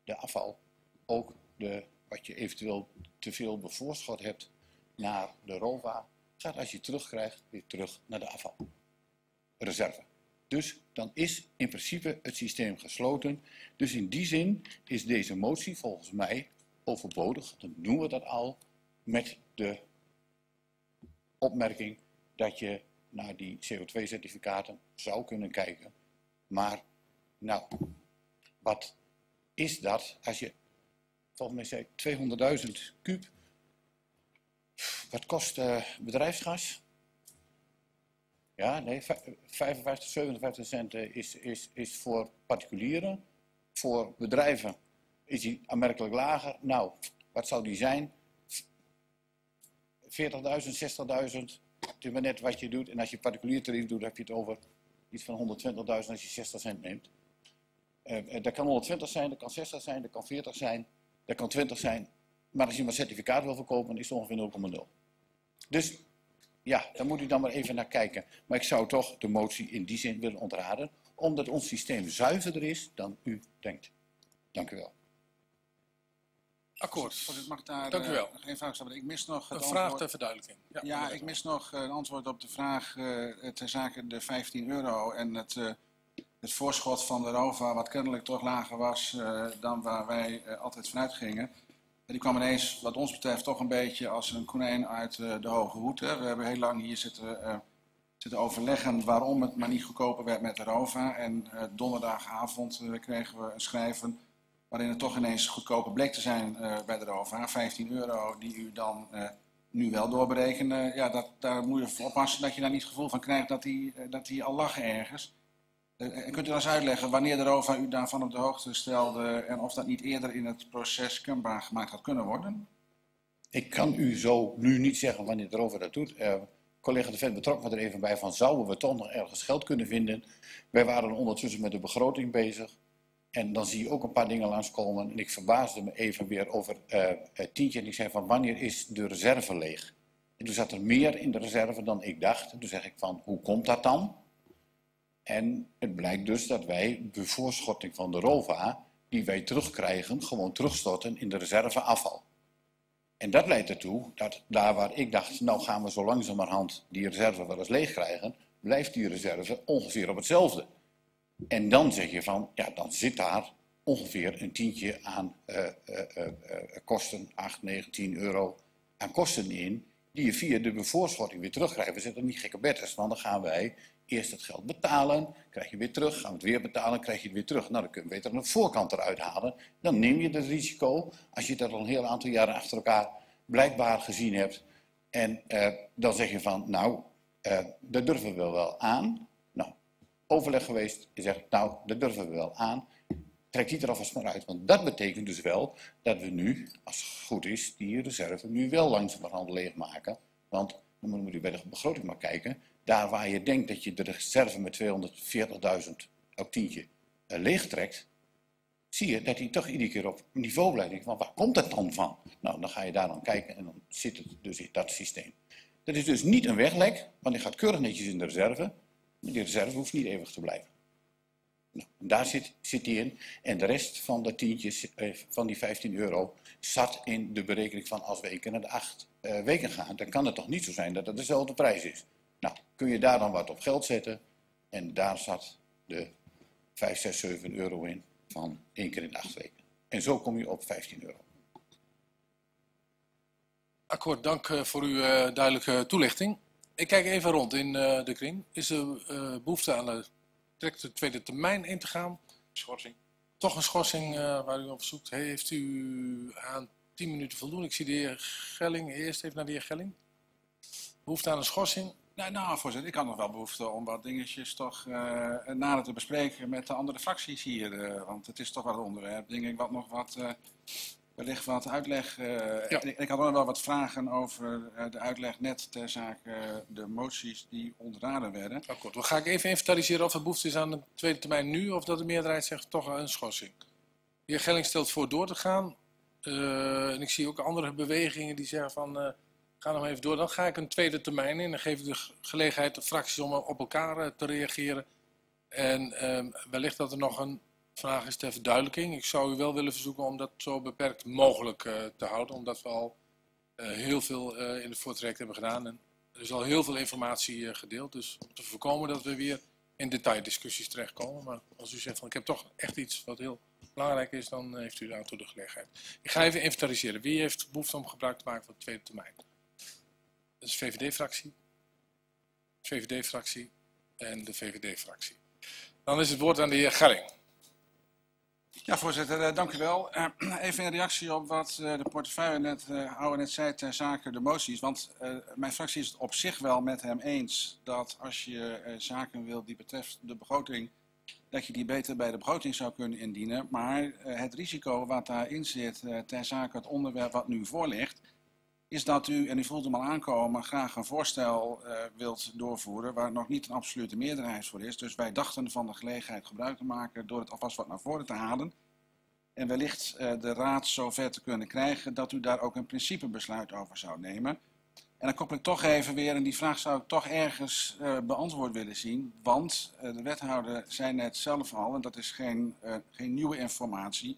de afval. Ook wat je eventueel te veel bevoorschot hebt naar de ROVA. Gaat als je terugkrijgt, weer terug naar de afvalreserve. Dus dan is in principe het systeem gesloten. Dus in die zin is deze motie volgens mij overbodig. Dan doen we dat al met de opmerking dat je naar die CO2-certificaten zou kunnen kijken. Maar nou, wat is dat als je, volgens mij zei 200.000 kuub, wat kost bedrijfsgas? Ja, nee, 55, 57 cent is voor particulieren. Voor bedrijven is die aanmerkelijk lager. Nou, wat zou die zijn? 40.000, 60.000. Het is maar net wat je doet. En als je particulier tarief doet, heb je het over iets van 120.000 als je 60 cent neemt. Dat kan 120 zijn, dat kan 60 zijn, dat kan 40 zijn, dat kan 20 zijn. Maar als je maar certificaat wil verkopen, is het ongeveer 0,0. Dus ja, daar moet u dan maar even naar kijken. Maar ik zou toch de motie in die zin willen ontraden, omdat ons systeem zuiverder is dan u denkt. Dank u wel. Akkoord. Voorzitter, mag ik daar dank u wel. Geen vraag stellen? Ik mis nog een vraag ter verduidelijking. Ja, ja, ik mis nog een antwoord op de vraag ter zake de €15 en het voorschot van de ROVA, wat kennelijk toch lager was dan waar wij altijd vanuit gingen. Die kwam ineens, wat ons betreft, toch een beetje als een konijn uit de hoge hoed. Hè. We hebben heel lang hier zitten overleggen waarom het maar niet goedkoper werd met de ROVA. En donderdagavond kregen we een schrijven waarin het toch ineens goedkoper bleek te zijn bij de ROVA. €15 die u dan nu wel doorberekenen. Ja, daar moet je voor oppassen dat je daar niet het gevoel van krijgt dat die al lag ergens. Kunt u dan eens uitleggen wanneer de ROVA u daarvan op de hoogte stelde en of dat niet eerder in het proces kenbaar gemaakt had kunnen worden? Ik kan u zo nu niet zeggen wanneer de ROVA dat doet. Collega De Vet betrok me er even bij van, zouden we toch nog ergens geld kunnen vinden? Wij waren ondertussen met de begroting bezig en dan zie je ook een paar dingen langskomen. En ik verbaasde me even weer over het tientje en ik zei van, wanneer is de reserve leeg? En toen zat er meer in de reserve dan ik dacht. En toen zeg ik van, hoe komt dat dan? En het blijkt dus dat wij de voorschotting van de ROVA, die wij terugkrijgen, gewoon terugstorten in de reserveafval. En dat leidt ertoe dat daar waar ik dacht, nou gaan we zo langzamerhand die reserve wel eens leeg krijgen, blijft die reserve ongeveer op hetzelfde. En dan zeg je van, ja, dan zit daar ongeveer een tientje aan kosten, 8, 9, 10 euro aan kosten in, die je via de bevoorschotting weer terugkrijgt. We zitten niet gekke bedders, want dan gaan wij eerst het geld betalen, krijg je weer terug, gaan we het weer betalen, krijg je het weer terug. Nou, dan kun je beter aan de voorkant eruit halen. Dan neem je het risico, als je dat al een heel aantal jaren achter elkaar blijkbaar gezien hebt. En dan zeg je van, nou, dat durven we wel aan. Nou, overleg geweest, je zegt, nou, dat durven we wel aan. Trek die er alvast maar uit, want dat betekent dus wel dat we nu, als het goed is, die reserve nu wel langzamerhand leegmaken. Want dan moet je bij de begroting maar kijken. Daar waar je denkt dat je de reserve met 240.000 op tientje leegtrekt, zie je dat die toch iedere keer op niveau blijft. Want waar komt dat dan van? Nou, dan ga je daar dan kijken en dan zit het dus in dat systeem. Dat is dus niet een weglek, want die gaat keurig netjes in de reserve. Maar die reserve hoeft niet eeuwig te blijven. Nou, daar zit die in. En de rest van de tientjes, van die €15, zat in de berekening van als we één keer naar de 8 weken gaan. Dan kan het toch niet zo zijn dat het dezelfde prijs is. Nou, kun je daar dan wat op geld zetten en daar zat de 5, 6, 7 euro in van één keer in de 8 weken. En zo kom je op €15. Akkoord, dank voor uw duidelijke toelichting. Ik kijk even rond in de kring. Is er behoefte aan direct de tweede termijn in te gaan? Schorsing. Toch een schorsing waar u op zoekt. Heeft u aan 10 minuten voldoen? Ik zie de heer Gelling, eerst even naar de heer Gelling. Behoefte aan een schorsing? Nou, voorzitter, ik had nog wel behoefte om wat dingetjes toch nader te bespreken met de andere fracties hier. Want het is toch wel een onderwerp, denk ik, wat nog wat, wellicht wat uitleg. Ja. Ik had nog wel wat vragen over de uitleg net ter zake de moties die ontraden werden. Akkoord, dan ga ik even inventariseren of er behoefte is aan de tweede termijn nu of dat de meerderheid zegt toch een schorsing. De heer Gelling stelt voor door te gaan. En ik zie ook andere bewegingen die zeggen van... ga nog even door, dan ga ik een tweede termijn in. Dan geef ik de gelegenheid de fracties om op elkaar te reageren. En wellicht dat er nog een vraag is ter verduidelijking. Ik zou u wel willen verzoeken om dat zo beperkt mogelijk te houden. Omdat we al heel veel in het voortraject hebben gedaan. En er is al heel veel informatie gedeeld. Dus om te voorkomen dat we weer in detaildiscussies terechtkomen. Maar als u zegt van ik heb toch echt iets wat heel belangrijk is, dan heeft u daartoe de gelegenheid. Ik ga even inventariseren. Wie heeft behoefte om gebruik te maken van de tweede termijn? Dat is de VVD-fractie, VVD-fractie en de VVD-fractie. Dan is het woord aan de heer Gelling. Ja, voorzitter, dank u wel. Even in reactie op wat de portefeuille net, net zei ter zake de moties. Want mijn fractie is het op zich wel met hem eens dat als je zaken wil die betreft de begroting, dat je die beter bij de begroting zou kunnen indienen. Maar het risico wat daarin zit ter zake het onderwerp wat nu voor ligt, is dat u, en u voelt hem al aankomen, graag een voorstel wilt doorvoeren waar nog niet een absolute meerderheid voor is. Dus wij dachten van de gelegenheid gebruik te maken door het alvast wat naar voren te halen. En wellicht de raad zover te kunnen krijgen dat u daar ook een principebesluit over zou nemen. En dan koppel ik toch even weer, en die vraag zou ik toch ergens beantwoord willen zien. Want de wethouder zei net zelf al, en dat is geen nieuwe informatie,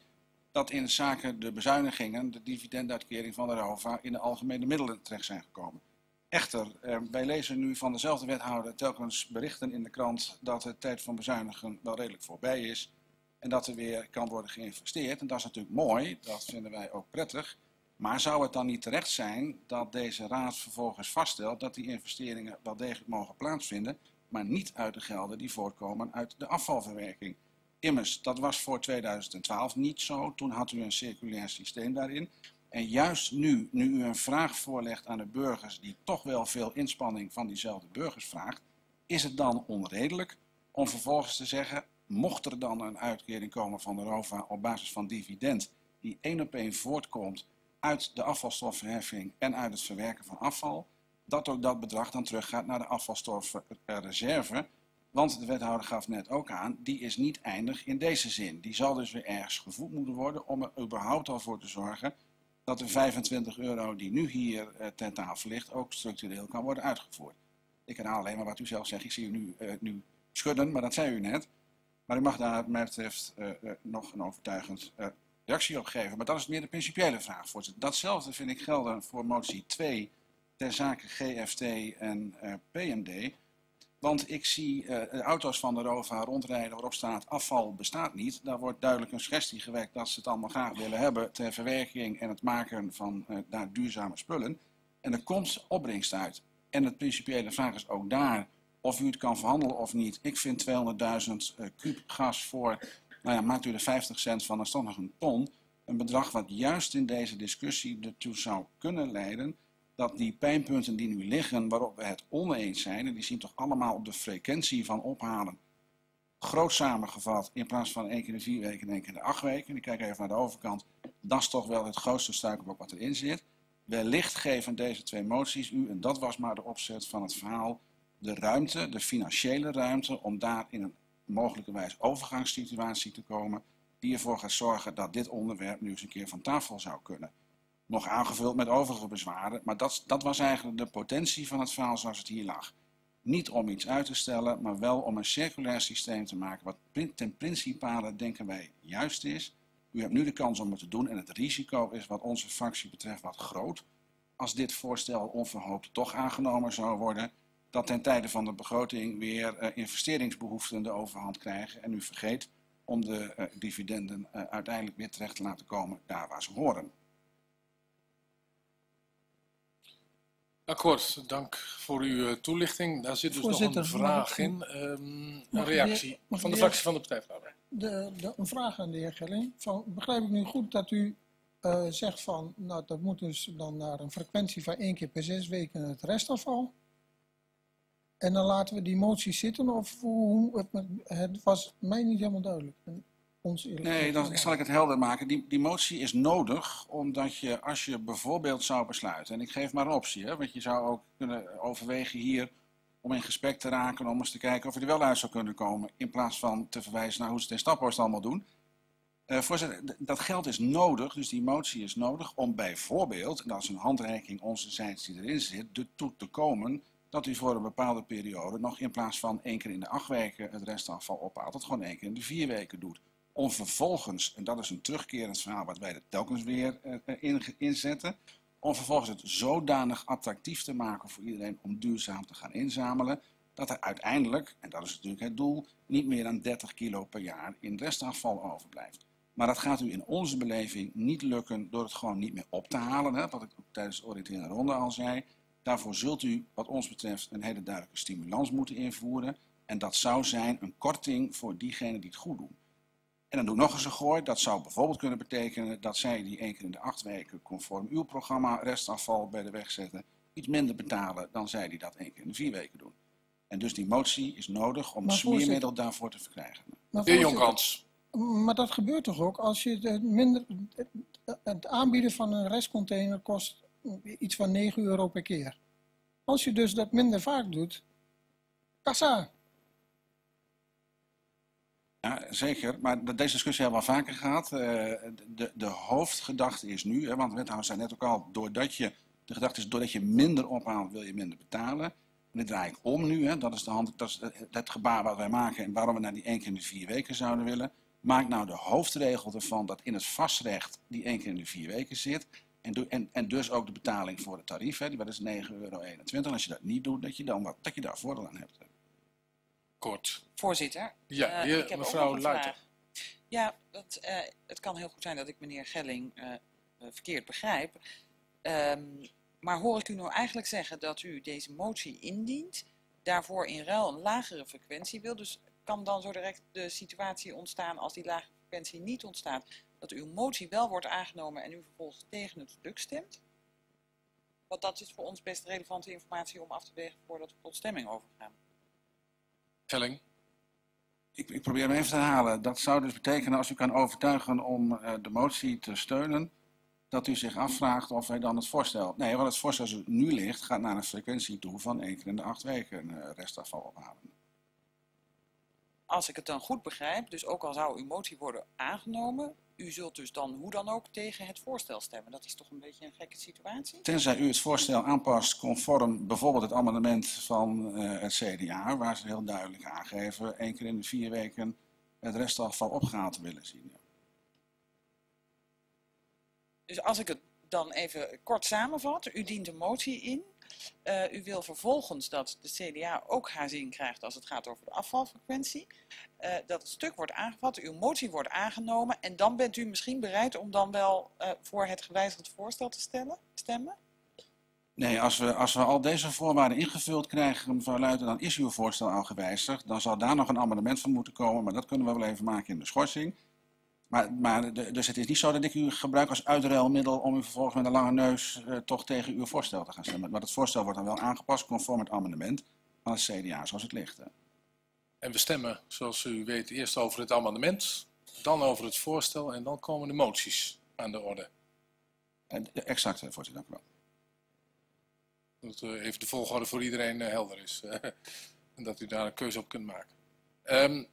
dat in zaken de bezuinigingen, de dividenduitkering van de ROVA, in de algemene middelen terecht zijn gekomen. Echter, wij lezen nu van dezelfde wethouder telkens berichten in de krant dat de tijd van bezuinigen wel redelijk voorbij is en dat er weer kan worden geïnvesteerd. En dat is natuurlijk mooi, dat vinden wij ook prettig. Maar zou het dan niet terecht zijn dat deze raad vervolgens vaststelt dat die investeringen wel degelijk mogen plaatsvinden, maar niet uit de gelden die voortkomen uit de afvalverwerking? Immers, dat was voor 2012 niet zo. Toen had u een circulair systeem daarin. En juist nu, nu u een vraag voorlegt aan de burgers die toch wel veel inspanning van diezelfde burgers vraagt, is het dan onredelijk om vervolgens te zeggen, mocht er dan een uitkering komen van de ROVA op basis van dividend die één op één voortkomt uit de afvalstoffenheffing en uit het verwerken van afval, dat ook dat bedrag dan teruggaat naar de afvalstoffenreserve. Want de wethouder gaf net ook aan, die is niet eindig in deze zin. Die zal dus weer ergens gevoed moeten worden om er überhaupt al voor te zorgen dat de €25 die nu hier ter tafel ligt ook structureel kan worden uitgevoerd. Ik herhaal alleen maar wat u zelf zegt. Ik zie u nu schudden, maar dat zei u net. Maar u mag daar wat mij betreft nog een overtuigend reactie op geven. Maar dat is meer de principiële vraag, voorzitter. Datzelfde vind ik gelden voor motie 2 ter zake GFT en PMD. Want ik zie auto's van de ROVA rondrijden waarop staat afval bestaat niet. Daar wordt duidelijk een suggestie gewekt dat ze het allemaal graag willen hebben ter verwerking en het maken van daar duurzame spullen. En er komt opbrengst uit. En het principiële vraag is ook daar of u het kan verhandelen of niet. Ik vind 200.000 kuub gas voor, nou ja, maakt u er 50 cent van, dan is toch nog een ton. Een bedrag wat juist in deze discussie ertoe zou kunnen leiden dat die pijnpunten die nu liggen, waarop we het oneens zijn, en die zien toch allemaal op de frequentie van ophalen, groot samengevat, in plaats van 1 keer de 4 weken en 1 keer de 8 weken, en ik kijk even naar de overkant, dat is toch wel het grootste struikelblok wat erin zit. Wellicht geven deze twee moties u, en dat was maar de opzet van het verhaal, de ruimte, de financiële ruimte, om daar in een mogelijkerwijs overgangssituatie te komen, die ervoor gaat zorgen dat dit onderwerp nu eens een keer van tafel zou kunnen. Nog aangevuld met overige bezwaren, maar dat was eigenlijk de potentie van het verhaal zoals het hier lag. Niet om iets uit te stellen, maar wel om een circulair systeem te maken wat ten principale, denken wij, juist is. U hebt nu de kans om het te doen en het risico is wat onze fractie betreft wat groot. Als dit voorstel onverhoopt toch aangenomen zou worden, dat ten tijde van de begroting weer investeringsbehoeften de overhand krijgen en u vergeet om de dividenden uiteindelijk weer terecht te laten komen daar waar ze horen. Akkoord, dank voor uw toelichting. Daar zit dus voorzitter, nog een vraag in. Een reactie van de fractie van de Partij van de Arbeid. Een vraag aan de heer Gelling. Begrijp ik nu goed dat u zegt van, nou dat moet dus dan naar een frequentie van 1 keer per 6 weken het restafval. En dan laten we die motie zitten of hoe, het was mij niet helemaal duidelijk. Nee, dan zal ik het helder maken. Die motie is nodig omdat je, als je bijvoorbeeld zou besluiten, en ik geef maar een optie, hè, want je zou ook kunnen overwegen hier om in gesprek te raken, om eens te kijken of je er wel uit zou kunnen komen, in plaats van te verwijzen naar hoe ze het in Staphorst allemaal doen. Voorzitter, dat geld is nodig, dus die motie is nodig om bijvoorbeeld, en dat is een handreiking onze die erin zit, ertoe te komen dat u voor een bepaalde periode nog in plaats van 1 keer in de 8 weken het restafval ophaalt, dat gewoon 1 keer in de 4 weken doet. Om vervolgens, en dat is een terugkerend verhaal wat wij er telkens weer inzetten, om vervolgens het zodanig attractief te maken voor iedereen om duurzaam te gaan inzamelen, dat er uiteindelijk, en dat is natuurlijk het doel, niet meer dan 30 kilo per jaar in restafval overblijft. Maar dat gaat u in onze beleving niet lukken door het gewoon niet meer op te halen, hè, wat ik ook tijdens de oriënterende ronde al zei. Daarvoor zult u, wat ons betreft, een hele duidelijke stimulans moeten invoeren. En dat zou zijn een korting voor diegenen die het goed doen. En dan doe ik nog eens een gooi. Dat zou bijvoorbeeld kunnen betekenen dat zij die 1 keer in de 8 weken conform uw programma restafval bij de weg zetten, iets minder betalen dan zij die dat 1 keer in de 4 weken doen. En dus die motie is nodig om het smeermiddel daarvoor te verkrijgen. Heer Jonkans. Maar dat gebeurt toch ook? Als je het aanbieden van een restcontainer kost iets van 9 euro per keer. Als je dus dat minder vaak doet, kassa. Ja, zeker. Maar deze discussie hebben we al vaker gehad. De hoofdgedachte is nu, want de wethouder zei net ook al, doordat je minder ophaalt, wil je minder betalen. En dat draai ik om nu, hè. Dat is het gebaar wat wij maken en waarom we naar die 1 keer in de 4 weken zouden willen. Maak nou de hoofdregel ervan dat in het vastrecht die 1 keer in de 4 weken zit. En dus ook de betaling voor het tarief, hè, dat is 9,21 euro. Als je dat niet doet, dat je daar voordeel aan hebt. Kort. Voorzitter, ja, ik heb mevrouw ook een vraag. Ja, het kan heel goed zijn dat ik meneer Gelling verkeerd begrijp. Maar hoor ik u nou eigenlijk zeggen dat u deze motie indient, daarvoor in ruil een lagere frequentie wil. Dus kan dan zo direct de situatie ontstaan als die lagere frequentie niet ontstaat, dat uw motie wel wordt aangenomen en u vervolgens tegen het stuk stemt? Want dat is voor ons best relevante informatie om af te wegen voordat we tot stemming overgaan. Gelling? Ik probeer hem even te herhalen. Dat zou dus betekenen, als u kan overtuigen om de motie te steunen, dat u zich afvraagt of hij dan het voorstel... Nee, want het voorstel zoals het nu ligt gaat naar een frequentie toe van 1 keer in de 8 weken restafval ophalen. Als ik het dan goed begrijp, dus ook al zou uw motie worden aangenomen, u zult dus dan hoe dan ook tegen het voorstel stemmen. Dat is toch een beetje een gekke situatie? Tenzij u het voorstel aanpast conform bijvoorbeeld het amendement van het CDA, waar ze heel duidelijk aangeven 1 keer in de 4 weken het restafval opgehaald te willen zien. Dus als ik het dan even kort samenvat, u dient een motie in. U wil vervolgens dat de CDA ook haar zin krijgt als het gaat over de afvalfrequentie. Dat het stuk wordt aangevat, uw motie wordt aangenomen en dan bent u misschien bereid om dan wel voor het gewijzigd voorstel te stemmen? Nee, als we al deze voorwaarden ingevuld krijgen, mevrouw Luiten, dan is uw voorstel al gewijzigd. Dan zal daar nog een amendement van moeten komen, maar dat kunnen we wel even maken in de schorsing. Dus het is niet zo dat ik u gebruik als uitruilmiddel om u vervolgens met een lange neus toch tegen uw voorstel te gaan stemmen. Maar het voorstel wordt dan wel aangepast conform het amendement van het CDA zoals het ligt. En we stemmen, zoals u weet, eerst over het amendement, dan over het voorstel en dan komen de moties aan de orde. Exact, voorzitter, dank u wel. Dat even de volgorde voor iedereen helder is en dat u daar een keuze op kunt maken.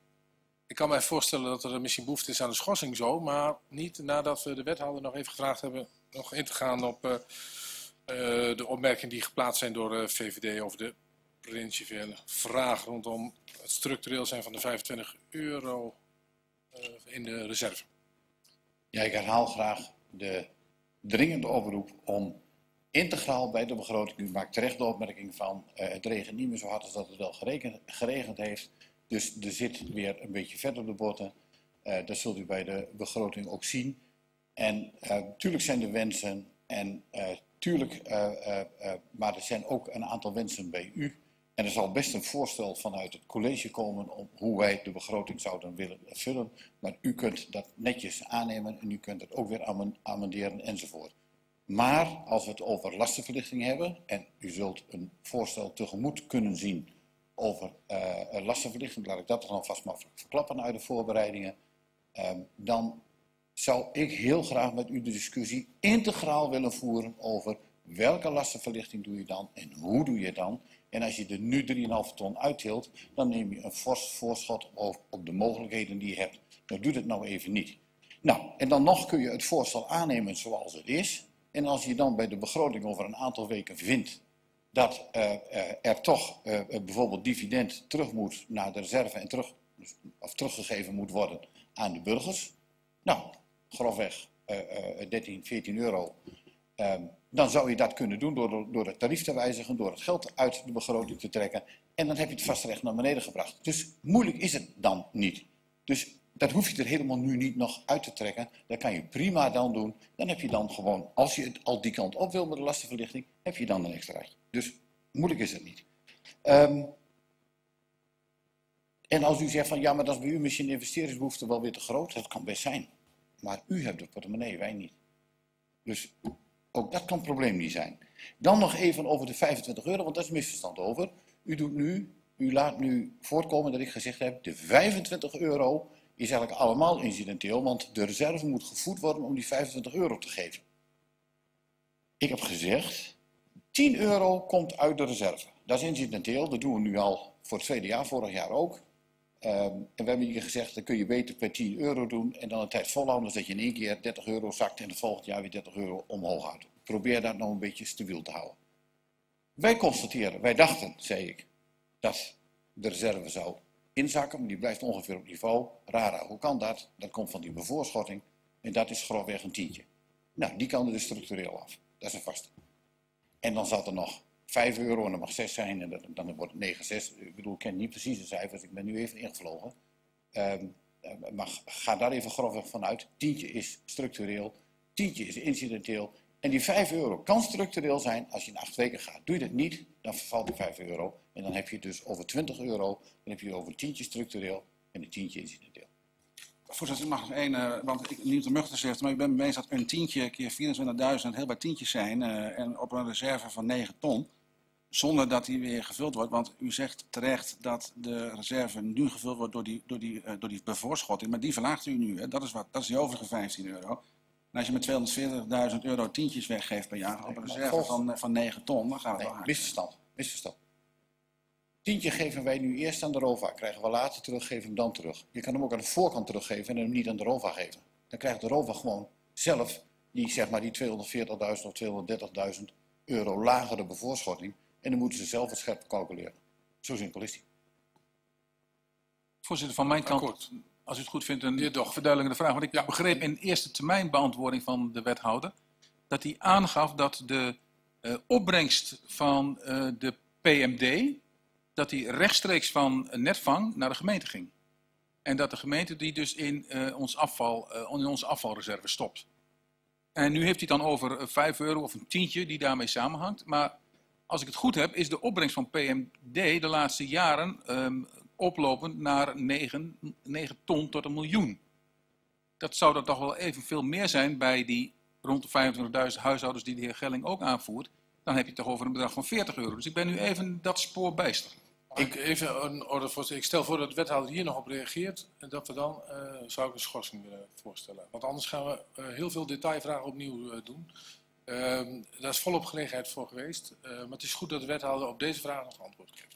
Ik kan mij voorstellen dat er misschien behoefte is aan de schorsing zo, maar niet nadat we de wethouder nog even gevraagd hebben nog in te gaan op de opmerkingen die geplaatst zijn door de VVD over de principiële vraag rondom het structureel zijn van de 25 euro in de reserve. Ja, ik herhaal graag de dringende oproep om integraal bij de begroting, u maakt terecht de opmerking van het regent niet meer zo hard als dat het wel geregend heeft. Dus er zit weer een beetje verder op de botten. Dat zult u bij de begroting ook zien. En tuurlijk zijn er wensen. En maar er zijn ook een aantal wensen bij u. En er zal best een voorstel vanuit het college komen om hoe wij de begroting zouden willen vullen. Maar u kunt dat netjes aannemen en u kunt het ook weer amenderen enzovoort. Maar als we het over lastenverlichting hebben en u zult een voorstel tegemoet kunnen zien over lastenverlichting, laat ik dat dan vast maar verklappen uit de voorbereidingen, dan zou ik heel graag met u de discussie integraal willen voeren over welke lastenverlichting doe je dan en hoe doe je het dan. En als je er nu 3,5 ton uithield, dan neem je een fors voorschot op de mogelijkheden die je hebt. Nou, doe dat nou even niet. Nou, en dan nog kun je het voorstel aannemen zoals het is. En als je dan bij de begroting over een aantal weken vindt dat er toch bijvoorbeeld dividend terug moet naar de reserve en teruggegeven moet worden aan de burgers. Nou, grofweg 13, 14 euro. Dan zou je dat kunnen doen door het tarief te wijzigen, door het geld uit de begroting te trekken. En dan heb je het vastrecht naar beneden gebracht. Dus moeilijk is het dan niet. Dus dat hoef je er helemaal nu niet nog uit te trekken. Dat kan je prima dan doen. Dan heb je dan gewoon, als je het al die kant op wil met de lastenverlichting, heb je dan een extraatje. Dus moeilijk is het niet. En als u zegt van ja, maar dat is bij u misschien de investeringsbehoefte wel weer te groot, dat kan best zijn. Maar u hebt de portemonnee, wij niet. Dus ook dat kan een probleem niet zijn. Dan nog even over de 25 euro, want daar is misverstand over. U laat nu voortkomen dat ik gezegd heb, de 25 euro is eigenlijk allemaal incidenteel, want de reserve moet gevoed worden om die 25 euro te geven. Ik heb gezegd, 10 euro komt uit de reserve. Dat is incidenteel, dat doen we nu al voor het tweede jaar, vorig jaar ook. En we hebben hier gezegd, dat kun je beter per 10 euro doen en dan een tijd volhouden, dus dat je in één keer 30 euro zakt en het volgend jaar weer 30 euro omhoog houdt. Probeer dat nou een beetje stabiel te houden. Wij constateren, wij dachten, zei ik, dat de reserve zou inzakken, maar die blijft ongeveer op niveau. Rara, hoe kan dat? Dat komt van die bevoorschotting en dat is grofweg een tientje. Nou, die kan er dus structureel af. Dat is een vaste. En dan zat er nog 5 euro en dat mag 6 zijn en dan wordt het 9,6. Ik bedoel, ik ken niet precies de cijfers, ik ben nu even ingevlogen. Maar ga daar even grofweg van uit. Tientje is structureel, tientje is incidenteel. En die 5 euro kan structureel zijn als je in 8 weken gaat. Doe je dat niet, dan vervalt die 5 euro. En dan heb je dus over 20 euro, dan heb je over een tientje structureel en een tientje incidenteel. Voorzitter, mag nog één, want ik niet de Muchter zegt, maar ik ben bewezen dat een tientje keer 24.000 heel wat tientjes zijn en op een reserve van 9 ton, zonder dat die weer gevuld wordt. Want u zegt terecht dat de reserve nu gevuld wordt door die bevoorschotting, maar die verlaagt u nu. Hè? Dat is die overige 15 euro. En als je met 240.000 euro tientjes weggeeft per jaar op een reserve van 9 ton, dan gaan we wel aan. Misverstand. Tientje geven wij nu eerst aan de ROVA, krijgen we later terug, geven we hem dan terug. Je kan hem ook aan de voorkant teruggeven en hem niet aan de ROVA geven. Dan krijgt de ROVA gewoon zelf die, zeg maar, die 240.000 of 230.000 euro lagere bevoorschotting. En dan moeten ze zelf het scherp calculeren. Zo simpel is die. Voorzitter, van mijn kant, als u het goed vindt, een verduidelijkende vraag. Want ik begreep in eerste termijn beantwoording van de wethouder dat hij aangaf dat de opbrengst van de PMD... dat die rechtstreeks van Netvang naar de gemeente ging. En dat de gemeente die dus in onze afvalreserve stopt. En nu heeft hij dan over 5 euro of een tientje die daarmee samenhangt. Maar als ik het goed heb, is de opbrengst van PMD de laatste jaren oplopend naar 9 ton tot een miljoen. Dat zou dan toch wel evenveel meer zijn bij die rond de 25.000 huishoudens die de heer Gelling ook aanvoert. Dan heb je het toch over een bedrag van 40 euro. Dus ik ben nu even dat spoor bijster. Even een orde voorstellen. Ik stel voor dat de wethouder hier nog op reageert. En dat we dan, zou ik een schorsing willen voorstellen. Want anders gaan we heel veel detailvragen opnieuw doen. Daar is volop gelegenheid voor geweest. Maar het is goed dat de wethouder op deze vraag nog antwoord geeft.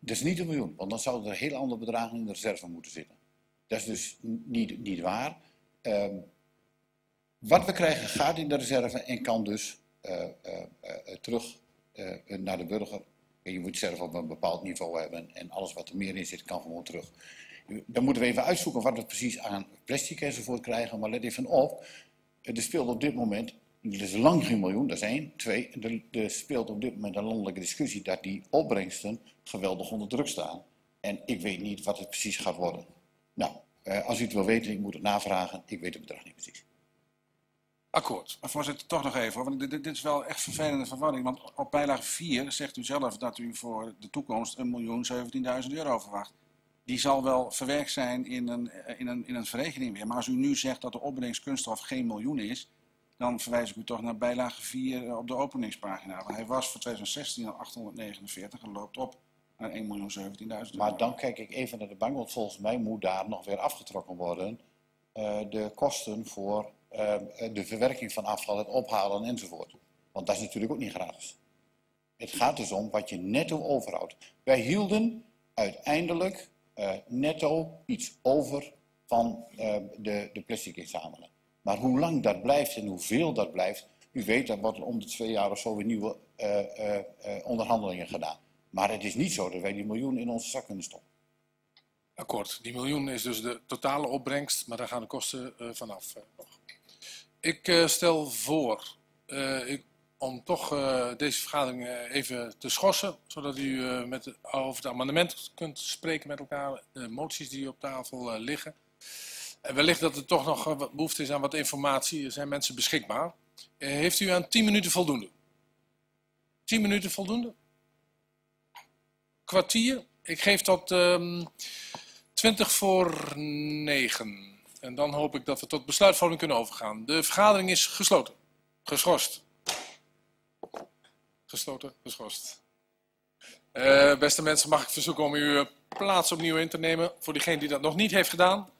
Dat is niet een miljoen, want dan zouden er hele andere bedragen in de reserve moeten zitten. Dat is dus niet waar. Wat we krijgen gaat in de reserve en kan dus... terug naar de burger. En je moet zelf op een bepaald niveau hebben en alles wat er meer in zit kan gewoon terug. Dan moeten we even uitzoeken wat we precies aan plastic enzovoort krijgen, maar let even op, er speelt op dit moment, dat is lang geen miljoen, dat is 1, 2, er speelt op dit moment een landelijke discussie dat die opbrengsten geweldig onder druk staan. En ik weet niet wat het precies gaat worden. Nou, als u het wil weten, ik moet het navragen, ik weet het bedrag niet precies. Akkoord. Maar voorzitter, toch nog even, want dit is wel echt vervelende verwarring. Want op bijlage 4 zegt u zelf dat u voor de toekomst 1.017.000 euro verwacht. Die zal wel verwerkt zijn in een verrekening weer. Maar als u nu zegt dat de opbrengst kunststof geen miljoen is, dan verwijs ik u toch naar bijlage 4 op de openingspagina. Want hij was voor 2016 al 849 en loopt op naar 1.017.000 euro. Maar dan kijk ik even naar de bank, want volgens mij moet daar nog weer afgetrokken worden de kosten voor... de verwerking van afval, het ophalen enzovoort. Want dat is natuurlijk ook niet gratis. Het gaat dus om wat je netto overhoudt. Wij hielden uiteindelijk netto iets over van de plastic inzamelen. Maar hoe lang dat blijft en hoeveel dat blijft, u weet dat wordt om de 2 jaar of zo weer nieuwe onderhandelingen gedaan. Maar het is niet zo dat wij die miljoen in onze zak kunnen stoppen. Akkoord. Die miljoen is dus de totale opbrengst, maar daar gaan de kosten vanaf nog. Ik stel voor om toch deze vergadering even te schorsen, zodat u over het amendement kunt spreken met elkaar, de moties die op tafel liggen. En wellicht dat er toch nog behoefte is aan wat informatie, er zijn mensen beschikbaar. Heeft u aan 10 minuten voldoende? 10 minuten voldoende? Kwartier? Ik geef tot 20 voor 9. En dan hoop ik dat we tot besluitvorming kunnen overgaan. De vergadering is gesloten. Geschorst. Gesloten, geschorst. Beste mensen, mag ik verzoeken om uw plaats opnieuw in te nemen. Voor diegene die dat nog niet heeft gedaan.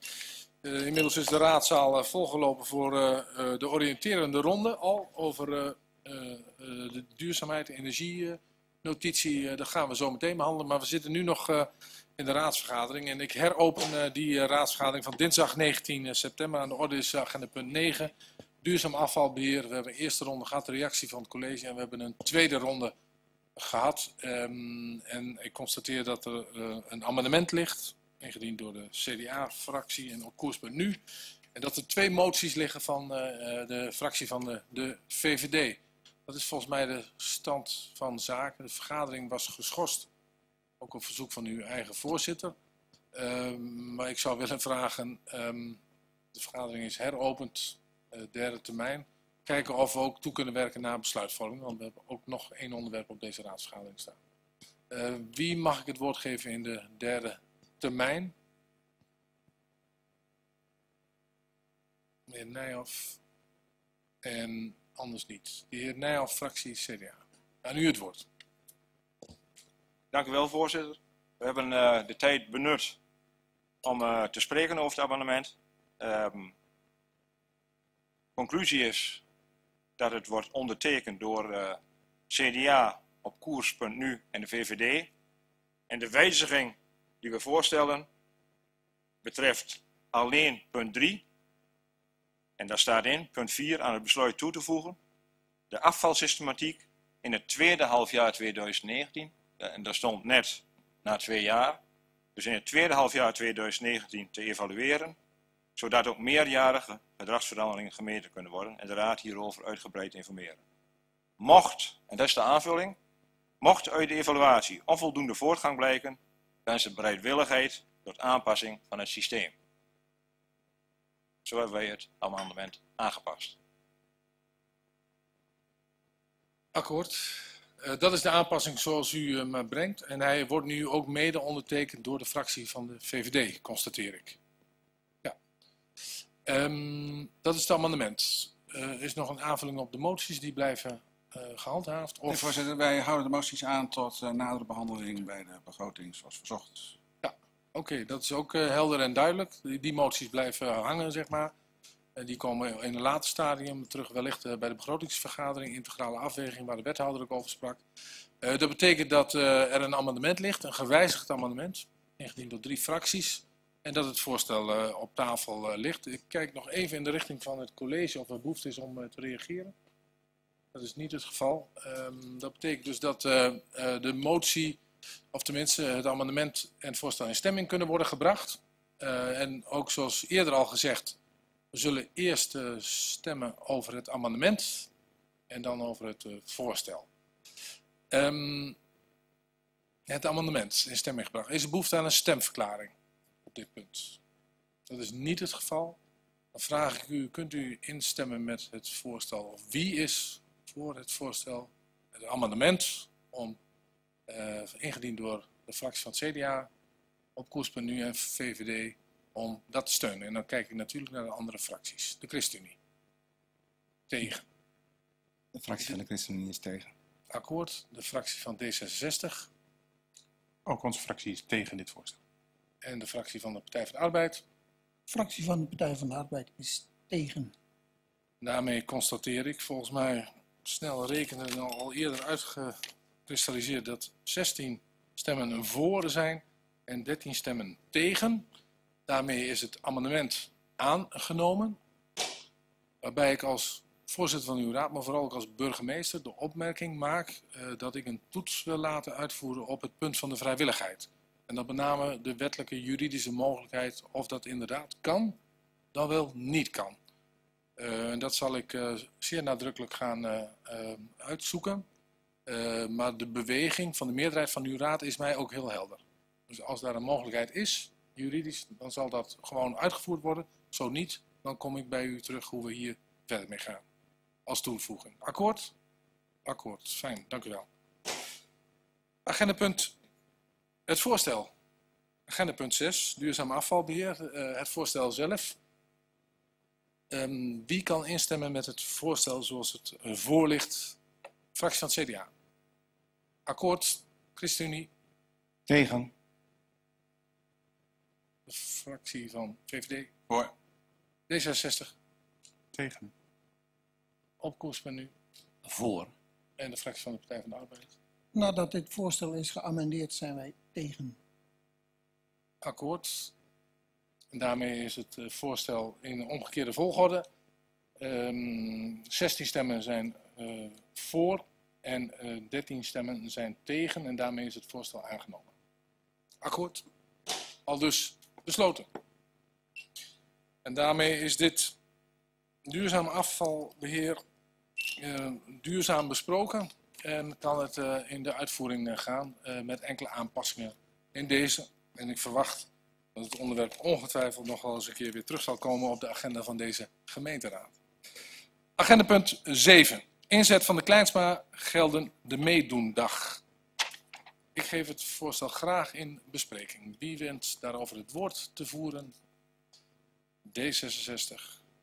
Inmiddels is de raadzaal volgelopen voor de oriënterende ronde. Al over de duurzaamheid, energienotitie. Dat gaan we zo meteen behandelen. Maar we zitten nu nog in de raadsvergadering. En ik heropen die raadsvergadering van dinsdag 19 september. Aan de orde is agenda punt 9. Duurzaam afvalbeheer. We hebben een eerste ronde gehad, de reactie van het college. En we hebben een tweede ronde gehad. En ik constateer dat er een amendement ligt. Ingediend door de CDA-fractie en op koers.nu. En dat er twee moties liggen van de fractie van de VVD. Dat is volgens mij de stand van zaken. De vergadering was geschorst. Ook op verzoek van uw eigen voorzitter. Maar ik zou willen vragen, de vergadering is heropend, derde termijn. Kijken of we ook toe kunnen werken naar besluitvorming. Want we hebben ook nog één onderwerp op deze raadsvergadering staan. Wie mag ik het woord geven in de derde termijn? Meneer Nijhoff. En anders niet. De heer Nijhoff, fractie CDA. Aan u het woord. Dank u wel, voorzitter. We hebben de tijd benut om te spreken over het amendement. Conclusie is dat het wordt ondertekend door CDA op koers.nu en de VVD. En de wijziging die we voorstellen betreft alleen punt 3. En daar staat in punt 4 aan het besluit toe te voegen. De afvalsystematiek in het tweede halfjaar 2019. En daar stond net na 2 jaar. Dus in het tweede halfjaar 2019 te evalueren. Zodat ook meerjarige gedragsveranderingen gemeten kunnen worden. En de raad hierover uitgebreid informeren. Mocht, en dat is de aanvulling. Mocht uit de evaluatie onvoldoende voortgang blijken. Dan is de bereidwilligheid tot aanpassing van het systeem. Zo hebben wij het amendement aangepast. Akkoord. Dat is de aanpassing zoals u hem brengt. En hij wordt nu ook mede ondertekend door de fractie van de VVD, constateer ik. Ja. Dat is het amendement. Er is nog een aanvulling op de moties, die blijven gehandhaafd. Of... Nee, voorzitter, wij houden de moties aan tot nadere behandeling bij de begroting, zoals verzocht. Ja, oké, dat is ook helder en duidelijk. Die moties blijven hangen, zeg maar. Die komen in een later stadium terug, wellicht bij de begrotingsvergadering, integrale afweging, waar de wethouder ook over sprak. Dat betekent dat er een amendement ligt, een gewijzigd amendement, ingediend door 3 fracties. En dat het voorstel op tafel ligt. Ik kijk nog even in de richting van het college of er behoefte is om te reageren. Dat is niet het geval. Dat betekent dus dat de motie, of tenminste het amendement en het voorstel in stemming kunnen worden gebracht. En ook zoals eerder al gezegd, we zullen eerst stemmen over het amendement en dan over het voorstel. Het amendement in stemming gebracht. Is er behoefte aan een stemverklaring op dit punt? Dat is niet het geval. Dan vraag ik u, kunt u instemmen met het voorstel? Of wie is voor het voorstel, het amendement, ingediend door de fractie van het CDA, op koers.nu en VVD... om dat te steunen. En dan kijk ik natuurlijk naar de andere fracties. De ChristenUnie. Tegen. De fractie van de ChristenUnie is tegen. Akkoord. De fractie van D66. Ook onze fractie is tegen dit voorstel. En de fractie van de Partij van de Arbeid. De fractie van de Partij van de Arbeid is tegen. Daarmee constateer ik, volgens mij snel rekenen en al eerder uitgekristalliseerd, dat 16 stemmen voor zijn en 13 stemmen tegen. Daarmee is het amendement aangenomen, waarbij ik als voorzitter van uw raad, maar vooral ook als burgemeester, de opmerking maak dat ik een toets wil laten uitvoeren op het punt van de vrijwilligheid. En dat met name de wettelijke juridische mogelijkheid of dat inderdaad kan, dan wel niet kan. En dat zal ik zeer nadrukkelijk gaan uitzoeken. Maar de beweging van de meerderheid van uw raad is mij ook heel helder. Dus als daar een mogelijkheid is... juridisch, dan zal dat gewoon uitgevoerd worden. Zo niet, dan kom ik bij u terug hoe we hier verder mee gaan. Als toevoeging. Akkoord? Akkoord. Fijn, dank u wel. Agenda punt. Het voorstel. Agenda punt 6, duurzaam afvalbeheer, het voorstel zelf. Wie kan instemmen met het voorstel zoals het voor ligt? Fractie van het CDA. Akkoord, ChristenUnie. Tegen. De fractie van VVD. Voor. D66. Tegen. Op koers ben nu. Voor. En de fractie van de Partij van de Arbeid. Nadat dit voorstel is geamendeerd zijn wij tegen. Akkoord. En daarmee is het voorstel in omgekeerde volgorde. 16 stemmen zijn voor en 13 stemmen zijn tegen. En daarmee is het voorstel aangenomen. Akkoord. Aldus besloten. En daarmee is dit duurzaam afvalbeheer duurzaam besproken. En kan het in de uitvoering gaan met enkele aanpassingen in deze. En ik verwacht dat het onderwerp ongetwijfeld nog wel eens een keer weer terug zal komen op de agenda van deze gemeenteraad. Agenda punt 7. Inzet van de Klijnsma gelden de meedoendag. Ik geef het voorstel graag in bespreking. Wie wenst daarover het woord te voeren? D66,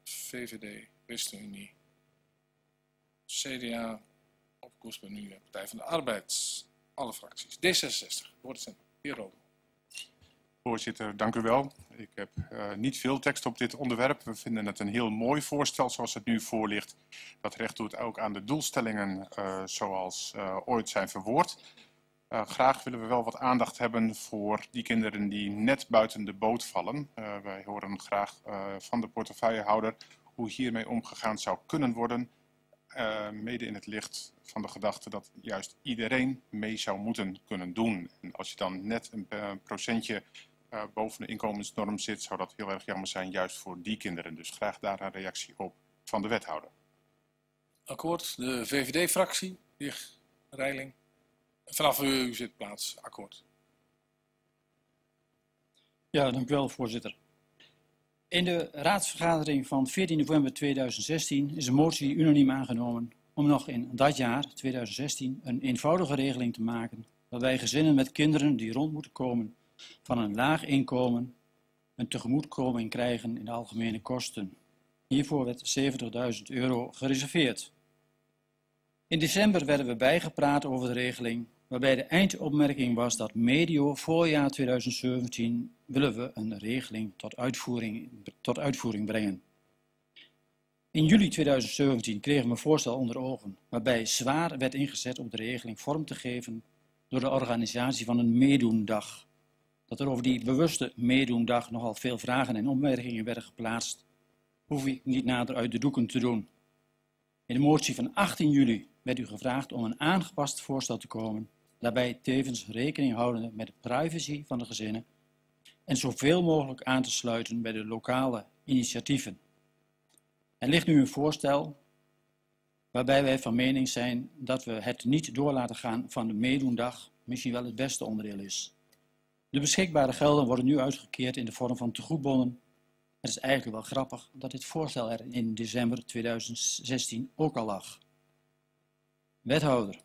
VVD, ChristenUnie, CDA, op koers bij nu, Partij van de Arbeid, alle fracties. D66, woord is aan de heer Rode. Voorzitter, dank u wel. Ik heb niet veel tekst op dit onderwerp. We vinden het een heel mooi voorstel zoals het nu voor ligt. Dat recht doet ook aan de doelstellingen zoals ooit zijn verwoord. Graag willen we wel wat aandacht hebben voor die kinderen die net buiten de boot vallen. Wij horen graag van de portefeuillehouder hoe hiermee omgegaan zou kunnen worden. Mede in het licht van de gedachte dat juist iedereen mee zou moeten kunnen doen. En als je dan net een procentje boven de inkomensnorm zit, zou dat heel erg jammer zijn, juist voor die kinderen. Dus graag daar een reactie op van de wethouder. Akkoord. De VVD-fractie, de heer Reiling. Vanaf uw zitplaats, akkoord. Ja, dank u wel, voorzitter. In de raadsvergadering van 14 november 2016 is een motie unaniem aangenomen om nog in dat jaar, 2016, een eenvoudige regeling te maken waarbij gezinnen met kinderen die rond moeten komen van een laag inkomen een tegemoetkoming krijgen in de algemene kosten. Hiervoor werd €70.000 gereserveerd. In december werden we bijgepraat over de regeling, waarbij de eindopmerking was dat medio voorjaar 2017 willen we een regeling tot uitvoering brengen. In juli 2017 kregen we een voorstel onder ogen, waarbij zwaar werd ingezet om de regeling vorm te geven door de organisatie van een meedoendag. Dat er over die bewuste meedoendag nogal veel vragen en opmerkingen werden geplaatst, hoef ik niet nader uit de doeken te doen. In de motie van 18 juli werd u gevraagd om een aangepast voorstel te komen, daarbij tevens rekening houdende met de privacy van de gezinnen en zoveel mogelijk aan te sluiten bij de lokale initiatieven. Er ligt nu een voorstel waarbij wij van mening zijn dat we het niet door laten gaan van de meedoendag misschien wel het beste onderdeel is. De beschikbare gelden worden nu uitgekeerd in de vorm van tegoedbonnen. Het is eigenlijk wel grappig dat dit voorstel er in december 2016 ook al lag. Wethouder,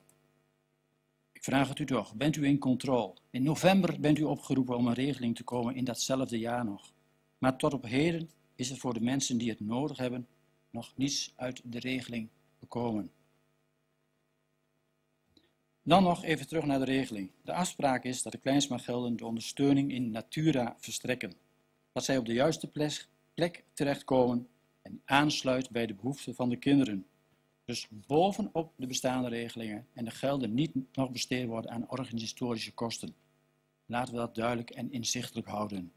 ik vraag het u toch, bent u in controle? In november bent u opgeroepen om een regeling te komen in datzelfde jaar nog. Maar tot op heden is er voor de mensen die het nodig hebben nog niets uit de regeling gekomen. Dan nog even terug naar de regeling. De afspraak is dat de Klijnsma gelden de ondersteuning in natura verstrekken. Dat zij op de juiste plek terechtkomen en aansluit bij de behoeften van de kinderen. Dus bovenop de bestaande regelingen en de gelden niet nog besteed worden aan organisatorische kosten. Laten we dat duidelijk en inzichtelijk houden.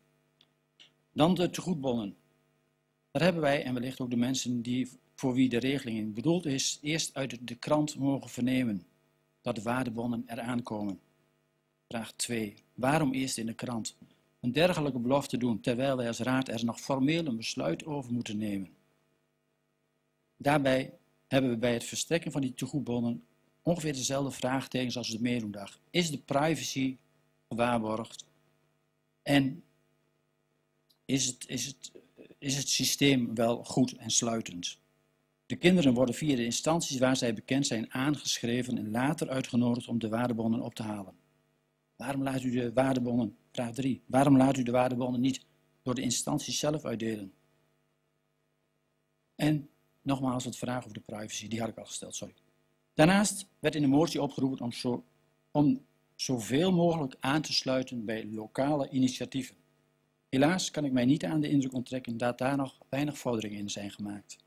Dan de tegoedbonnen. Daar hebben wij en wellicht ook de mensen voor wie de regeling bedoeld is, eerst uit de krant mogen vernemen dat de waardebonnen eraan komen. Vraag 2. Waarom eerst in de krant? Een dergelijke belofte doen, terwijl wij als raad er nog formeel een besluit over moeten nemen. Daarbij hebben we bij het verstrekken van die tegoedbonnen ongeveer dezelfde vraagtekens als de meedoendag. Is de privacy gewaarborgd? En is het systeem wel goed en sluitend? De kinderen worden via de instanties waar zij bekend zijn aangeschreven en later uitgenodigd om de waardebonnen op te halen. Waarom laat u de waardebonnen Vraag 3. Waarom laat u de waardebonnen niet door de instanties zelf uitdelen? En nogmaals het vraag over de privacy, die had ik al gesteld, sorry. Daarnaast werd in de motie opgeroepen om zoveel mogelijk aan te sluiten bij lokale initiatieven. Helaas kan ik mij niet aan de indruk onttrekken dat daar nog weinig vorderingen in zijn gemaakt.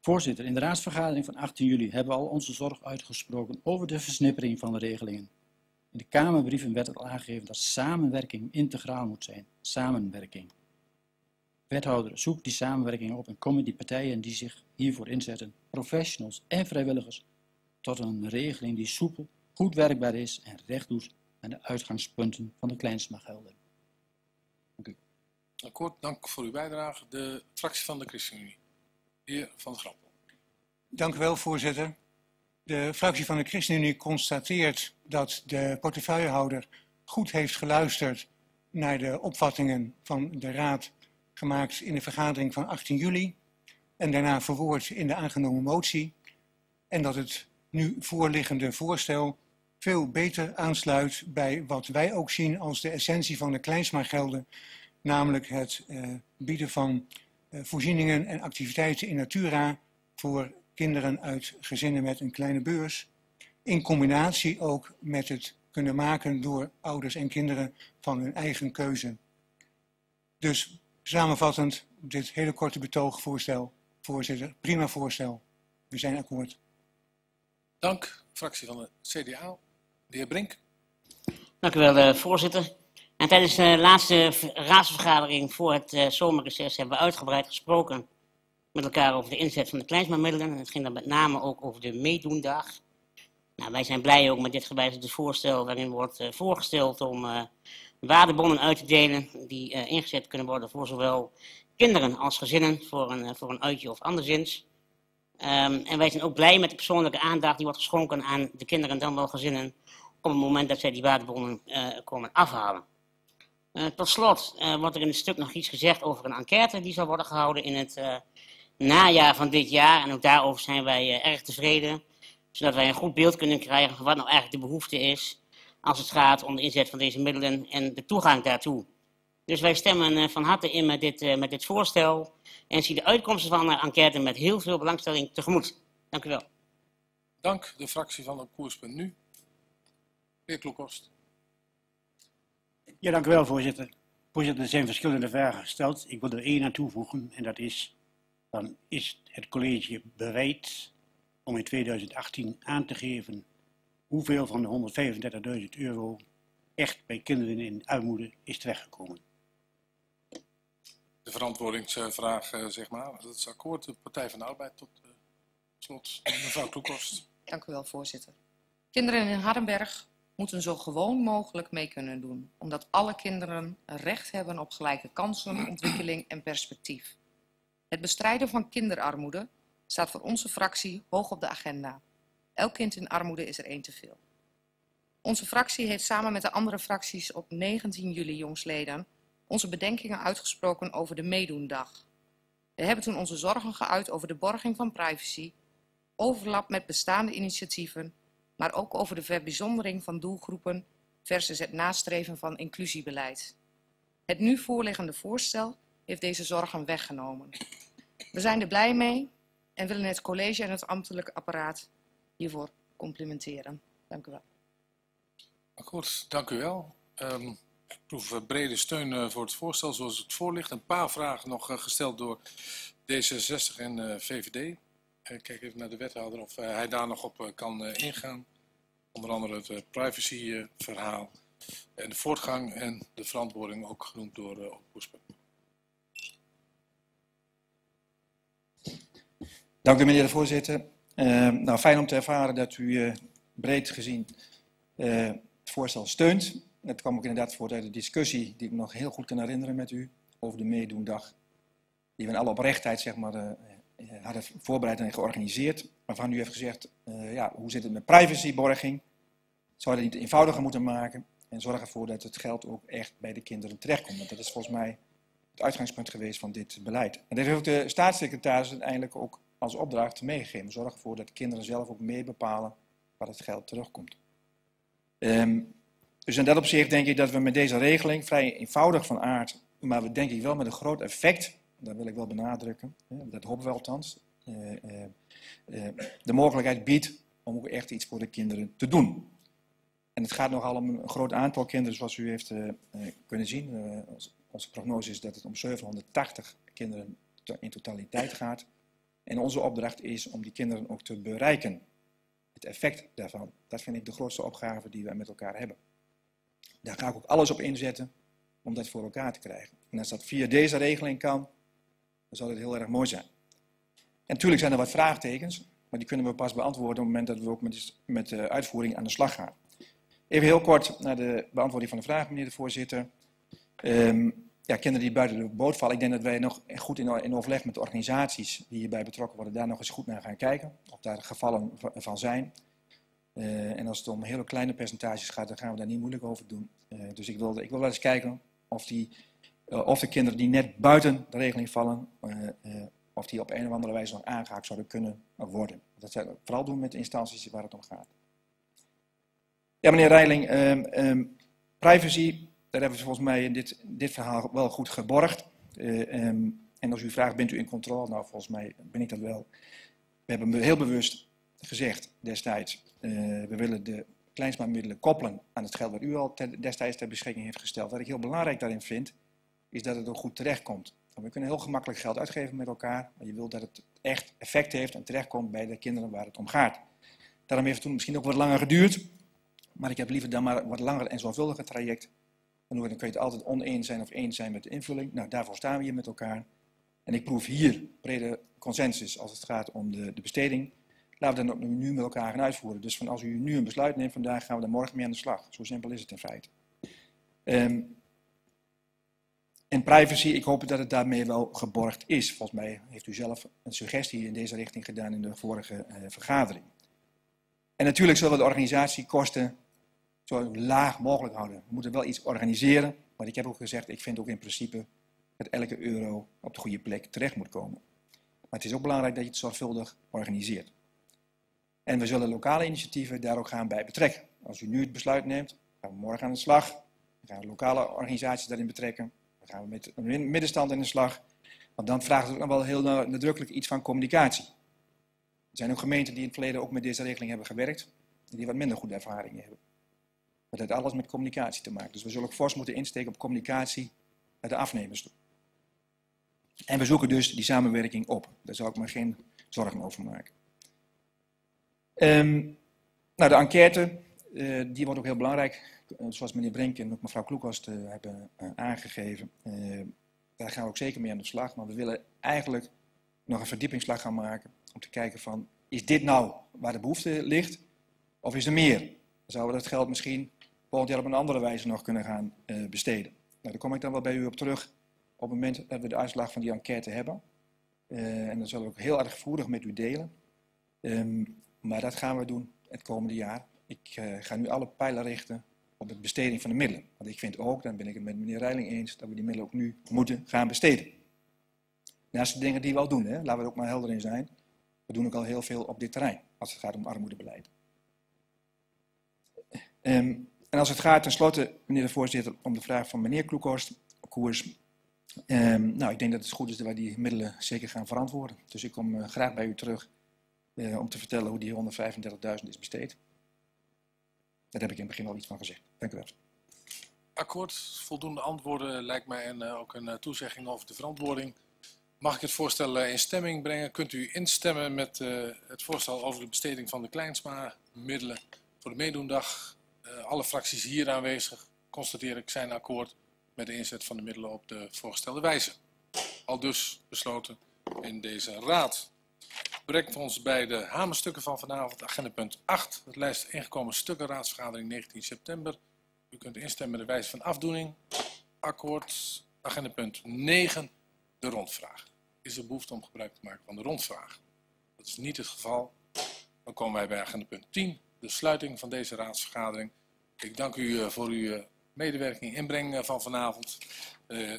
Voorzitter, in de raadsvergadering van 18 juli hebben we al onze zorg uitgesproken over de versnippering van de regelingen. In de Kamerbrieven werd al aangegeven dat samenwerking integraal moet zijn. Samenwerking. Wethouder, zoek die samenwerking op en kom die partijen die zich hiervoor inzetten, professionals en vrijwilligers, tot een regeling die soepel, goed werkbaar is en recht doet aan de uitgangspunten van de Klijnsma-gelden. Dank u. Akkoord, dank voor uw bijdrage. De fractie van de ChristenUnie, heer Van Grappel. Dank u wel, voorzitter. De fractie van de ChristenUnie constateert dat de portefeuillehouder goed heeft geluisterd naar de opvattingen van de Raad gemaakt in de vergadering van 18 juli en daarna verwoord in de aangenomen motie en dat het nu voorliggende voorstel veel beter aansluit bij wat wij ook zien als de essentie van de Klijnsma-gelden, namelijk het bieden van voorzieningen en activiteiten in natura voor kinderen uit gezinnen met een kleine beurs, in combinatie ook met het kunnen maken door ouders en kinderen van hun eigen keuze. Dus samenvattend, dit hele korte betoogvoorstel, voorzitter, prima voorstel. We zijn akkoord. Dank, fractie van de CDA, de heer Brink. Dank u wel, voorzitter. En tijdens de laatste raadsvergadering voor het zomerreces hebben we uitgebreid gesproken met elkaar over de inzet van de Klijnsma-middelen. Het ging dan met name ook over de meedoendag. Nou, wij zijn blij ook met dit gewijzigde voorstel waarin wordt voorgesteld om waardebonnen uit te delen die ingezet kunnen worden voor zowel kinderen als gezinnen voor een uitje of anderszins. En wij zijn ook blij met de persoonlijke aandacht die wordt geschonken aan de kinderen dan wel gezinnen op het moment dat zij die waardebonnen komen afhalen. Tot slot wordt er in het stuk nog iets gezegd over een enquête die zal worden gehouden in het najaar van dit jaar. En ook daarover zijn wij erg tevreden, zodat wij een goed beeld kunnen krijgen van wat nou eigenlijk de behoefte is als het gaat om de inzet van deze middelen en de toegang daartoe. Dus wij stemmen van harte in met dit voorstel en zien de uitkomsten van de enquête met heel veel belangstelling tegemoet. Dank u wel. Dank de fractie van Op Koers.nu. Heer Kloekhorst. Ja, dank u wel, voorzitter. Voorzitter, er zijn verschillende vragen gesteld. Ik wil er één aan toevoegen en dat is, dan is het college bereid om in 2018 aan te geven hoeveel van de €135.000 echt bij kinderen in armoede is terechtgekomen? De verantwoordingsvraag, zeg maar. Dat is akkoord. De Partij van de Arbeid tot slot. Mevrouw Kloekhorst. Dank u wel, voorzitter. Kinderen in Hardenberg moeten zo gewoon mogelijk mee kunnen doen, omdat alle kinderen recht hebben op gelijke kansen, ontwikkeling en perspectief. Het bestrijden van kinderarmoede staat voor onze fractie hoog op de agenda. Elk kind in armoede is er één te veel. Onze fractie heeft samen met de andere fracties op 19 juli jongsleden onze bedenkingen uitgesproken over de meedoendag. We hebben toen onze zorgen geuit over de borging van privacy, overlap met bestaande initiatieven, maar ook over de verbijzondering van doelgroepen versus het nastreven van inclusiebeleid. Het nu voorliggende voorstel heeft deze zorgen weggenomen. We zijn er blij mee en willen het college en het ambtelijke apparaat hiervoor complimenteren. Dank u wel. Akkoord, dank u wel. Ik proef brede steun voor het voorstel zoals het voor ligt. Een paar vragen nog gesteld door D66 en VVD. Kijk even naar de wethouder of hij daar nog op kan ingaan. Onder andere het privacyverhaal en de voortgang en de verantwoording ook genoemd door Op Koers.nu. Dank u, meneer de voorzitter. Nou, fijn om te ervaren dat u breed gezien het voorstel steunt. Dat kwam ook inderdaad voort uit de discussie die ik me nog heel goed kan herinneren met u over de meedoendag. Die we in alle oprechtheid, zeg maar, hadden voorbereid en georganiseerd. Waarvan u heeft gezegd, ja, hoe zit het met privacyborging? Zou je dat niet eenvoudiger moeten maken? En zorg ervoor dat het geld ook echt bij de kinderen terechtkomt. Want dat is volgens mij het uitgangspunt geweest van dit beleid. En dat heeft ook de staatssecretaris uiteindelijk ook als opdracht meegegeven. Zorg ervoor dat de kinderen zelf ook mee bepalen waar het geld terugkomt. Dus in dat opzicht denk ik dat we met deze regeling, vrij eenvoudig van aard, maar we denk ik wel met een groot effect, dat wil ik wel benadrukken, dat hopen we althans, de mogelijkheid biedt om ook echt iets voor de kinderen te doen. En het gaat nogal om een groot aantal kinderen, zoals u heeft kunnen zien. Onze prognose is dat het om 780 kinderen in totaliteit gaat. En onze opdracht is om die kinderen ook te bereiken. Het effect daarvan, dat vind ik de grootste opgave die wij met elkaar hebben. Daar ga ik ook alles op inzetten om dat voor elkaar te krijgen. En als dat via deze regeling kan, dan zal het heel erg mooi zijn. En natuurlijk zijn er wat vraagtekens, maar die kunnen we pas beantwoorden op het moment dat we ook met de uitvoering aan de slag gaan. Even heel kort naar de beantwoording van de vraag, meneer de voorzitter. Ja, kinderen die buiten de boot vallen. Ik denk dat wij nog goed in overleg met de organisaties die hierbij betrokken worden, daar nog eens goed naar gaan kijken. Of daar gevallen van zijn. En als het om hele kleine percentages gaat, dan gaan we daar niet moeilijk over doen. Dus ik wil wel eens kijken of de kinderen die net buiten de regeling vallen, of die op een of andere wijze nog aangehaakt zouden kunnen worden. Dat zijn we vooral doen met de instanties waar het om gaat. Ja, meneer Reiling, privacy, daar hebben we volgens mij in dit verhaal wel goed geborgd. En als u vraagt, bent u in controle? Nou, volgens mij ben ik dat wel. We hebben heel bewust gezegd destijds, we willen de Klijnsma-middelen koppelen aan het geld wat u al destijds ter beschikking heeft gesteld. Wat ik heel belangrijk daarin vind, is dat het ook goed terechtkomt. Want we kunnen heel gemakkelijk geld uitgeven met elkaar, maar je wilt dat het echt effect heeft en terechtkomt bij de kinderen waar het om gaat. Daarom heeft het toen misschien ook wat langer geduurd. Maar ik heb liever dan maar een wat langer en zorgvuldiger traject. Dan kun je het altijd oneens zijn of eens zijn met de invulling. Nou, daarvoor staan we hier met elkaar. En ik proef hier brede consensus als het gaat om de besteding. Laten we dat nu met elkaar gaan uitvoeren. Dus van als u nu een besluit neemt vandaag, gaan we daar morgen mee aan de slag. Zo simpel is het in feite. En privacy, ik hoop dat het daarmee wel geborgd is. Volgens mij heeft u zelf een suggestie in deze richting gedaan in de vorige vergadering. En natuurlijk zullen we de organisatiekosten zo laag mogelijk houden. We moeten wel iets organiseren, maar ik heb ook gezegd, ik vind ook in principe dat elke euro op de goede plek terecht moet komen. Maar het is ook belangrijk dat je het zorgvuldig organiseert. En we zullen lokale initiatieven daar ook gaan bij betrekken. Als u nu het besluit neemt, gaan we morgen aan de slag. Dan gaan we lokale organisaties daarin betrekken. Dan gaan we met de middenstand aan de slag. Want dan vraagt het ook nog wel heel nadrukkelijk iets van communicatie. Er zijn ook gemeenten die in het verleden ook met deze regeling hebben gewerkt. En die wat minder goede ervaringen hebben. Dat heeft alles met communicatie te maken. Dus we zullen ook fors moeten insteken op communicatie naar de afnemers toe. En we zoeken dus die samenwerking op. Daar zou ik me geen zorgen over maken. Nou, de enquête, die wordt ook heel belangrijk. Zoals meneer Brink en ook mevrouw Kloekhorst hebben aangegeven. Daar gaan we ook zeker mee aan de slag. Maar we willen eigenlijk nog een verdiepingsslag gaan maken. Om te kijken van, is dit nou waar de behoefte ligt? Of is er meer? Zouden we dat geld misschien volgend jaar op een andere wijze nog kunnen gaan besteden? Nou, daar kom ik dan wel bij u op terug op het moment dat we de uitslag van die enquête hebben. En dat zullen we ook heel erg voerig met u delen. Maar dat gaan we doen het komende jaar. Ik ga nu alle pijlen richten op de besteding van de middelen. Want ik vind ook, dan ben ik het met meneer Reiling eens, dat we die middelen ook nu moeten gaan besteden. Naast de dingen die we al doen, hè, laten we er ook maar helder in zijn. We doen ook al heel veel op dit terrein als het gaat om armoedebeleid. En als het gaat tenslotte, meneer de voorzitter, om de vraag van meneer Kloekhorst, nou, ik denk dat het goed is dat wij die middelen zeker gaan verantwoorden. Dus ik kom graag bij u terug om te vertellen hoe die 135.000 is besteed. Daar heb ik in het begin al iets van gezegd. Dank u wel. Akkoord, voldoende antwoorden lijkt mij en ook een toezegging over de verantwoording. Mag ik het voorstel in stemming brengen? Kunt u instemmen met het voorstel over de besteding van de Klijnsma-middelen voor de meedoendag? Alle fracties hier aanwezig, constateer ik, zijn akkoord met de inzet van de middelen op de voorgestelde wijze. Aldus besloten in deze raad. Brengt ons bij de hamerstukken van vanavond, agenda punt 8. Het lijst ingekomen stukken, raadsvergadering 19 september. U kunt instemmen met de wijze van afdoening. Akkoord, agenda punt 9, de rondvraag. Is er behoefte om gebruik te maken van de rondvraag? Dat is niet het geval. Dan komen wij bij agenda punt 10. De sluiting van deze raadsvergadering. Ik dank u voor uw medewerking en inbreng van vanavond.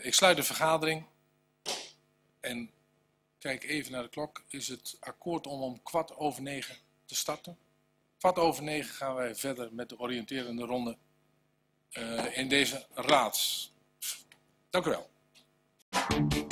Ik sluit de vergadering en kijk even naar de klok. Is het akkoord om 8:15 te starten? 8:15 gaan wij verder met de oriënterende ronde. in deze raad. Dank u wel.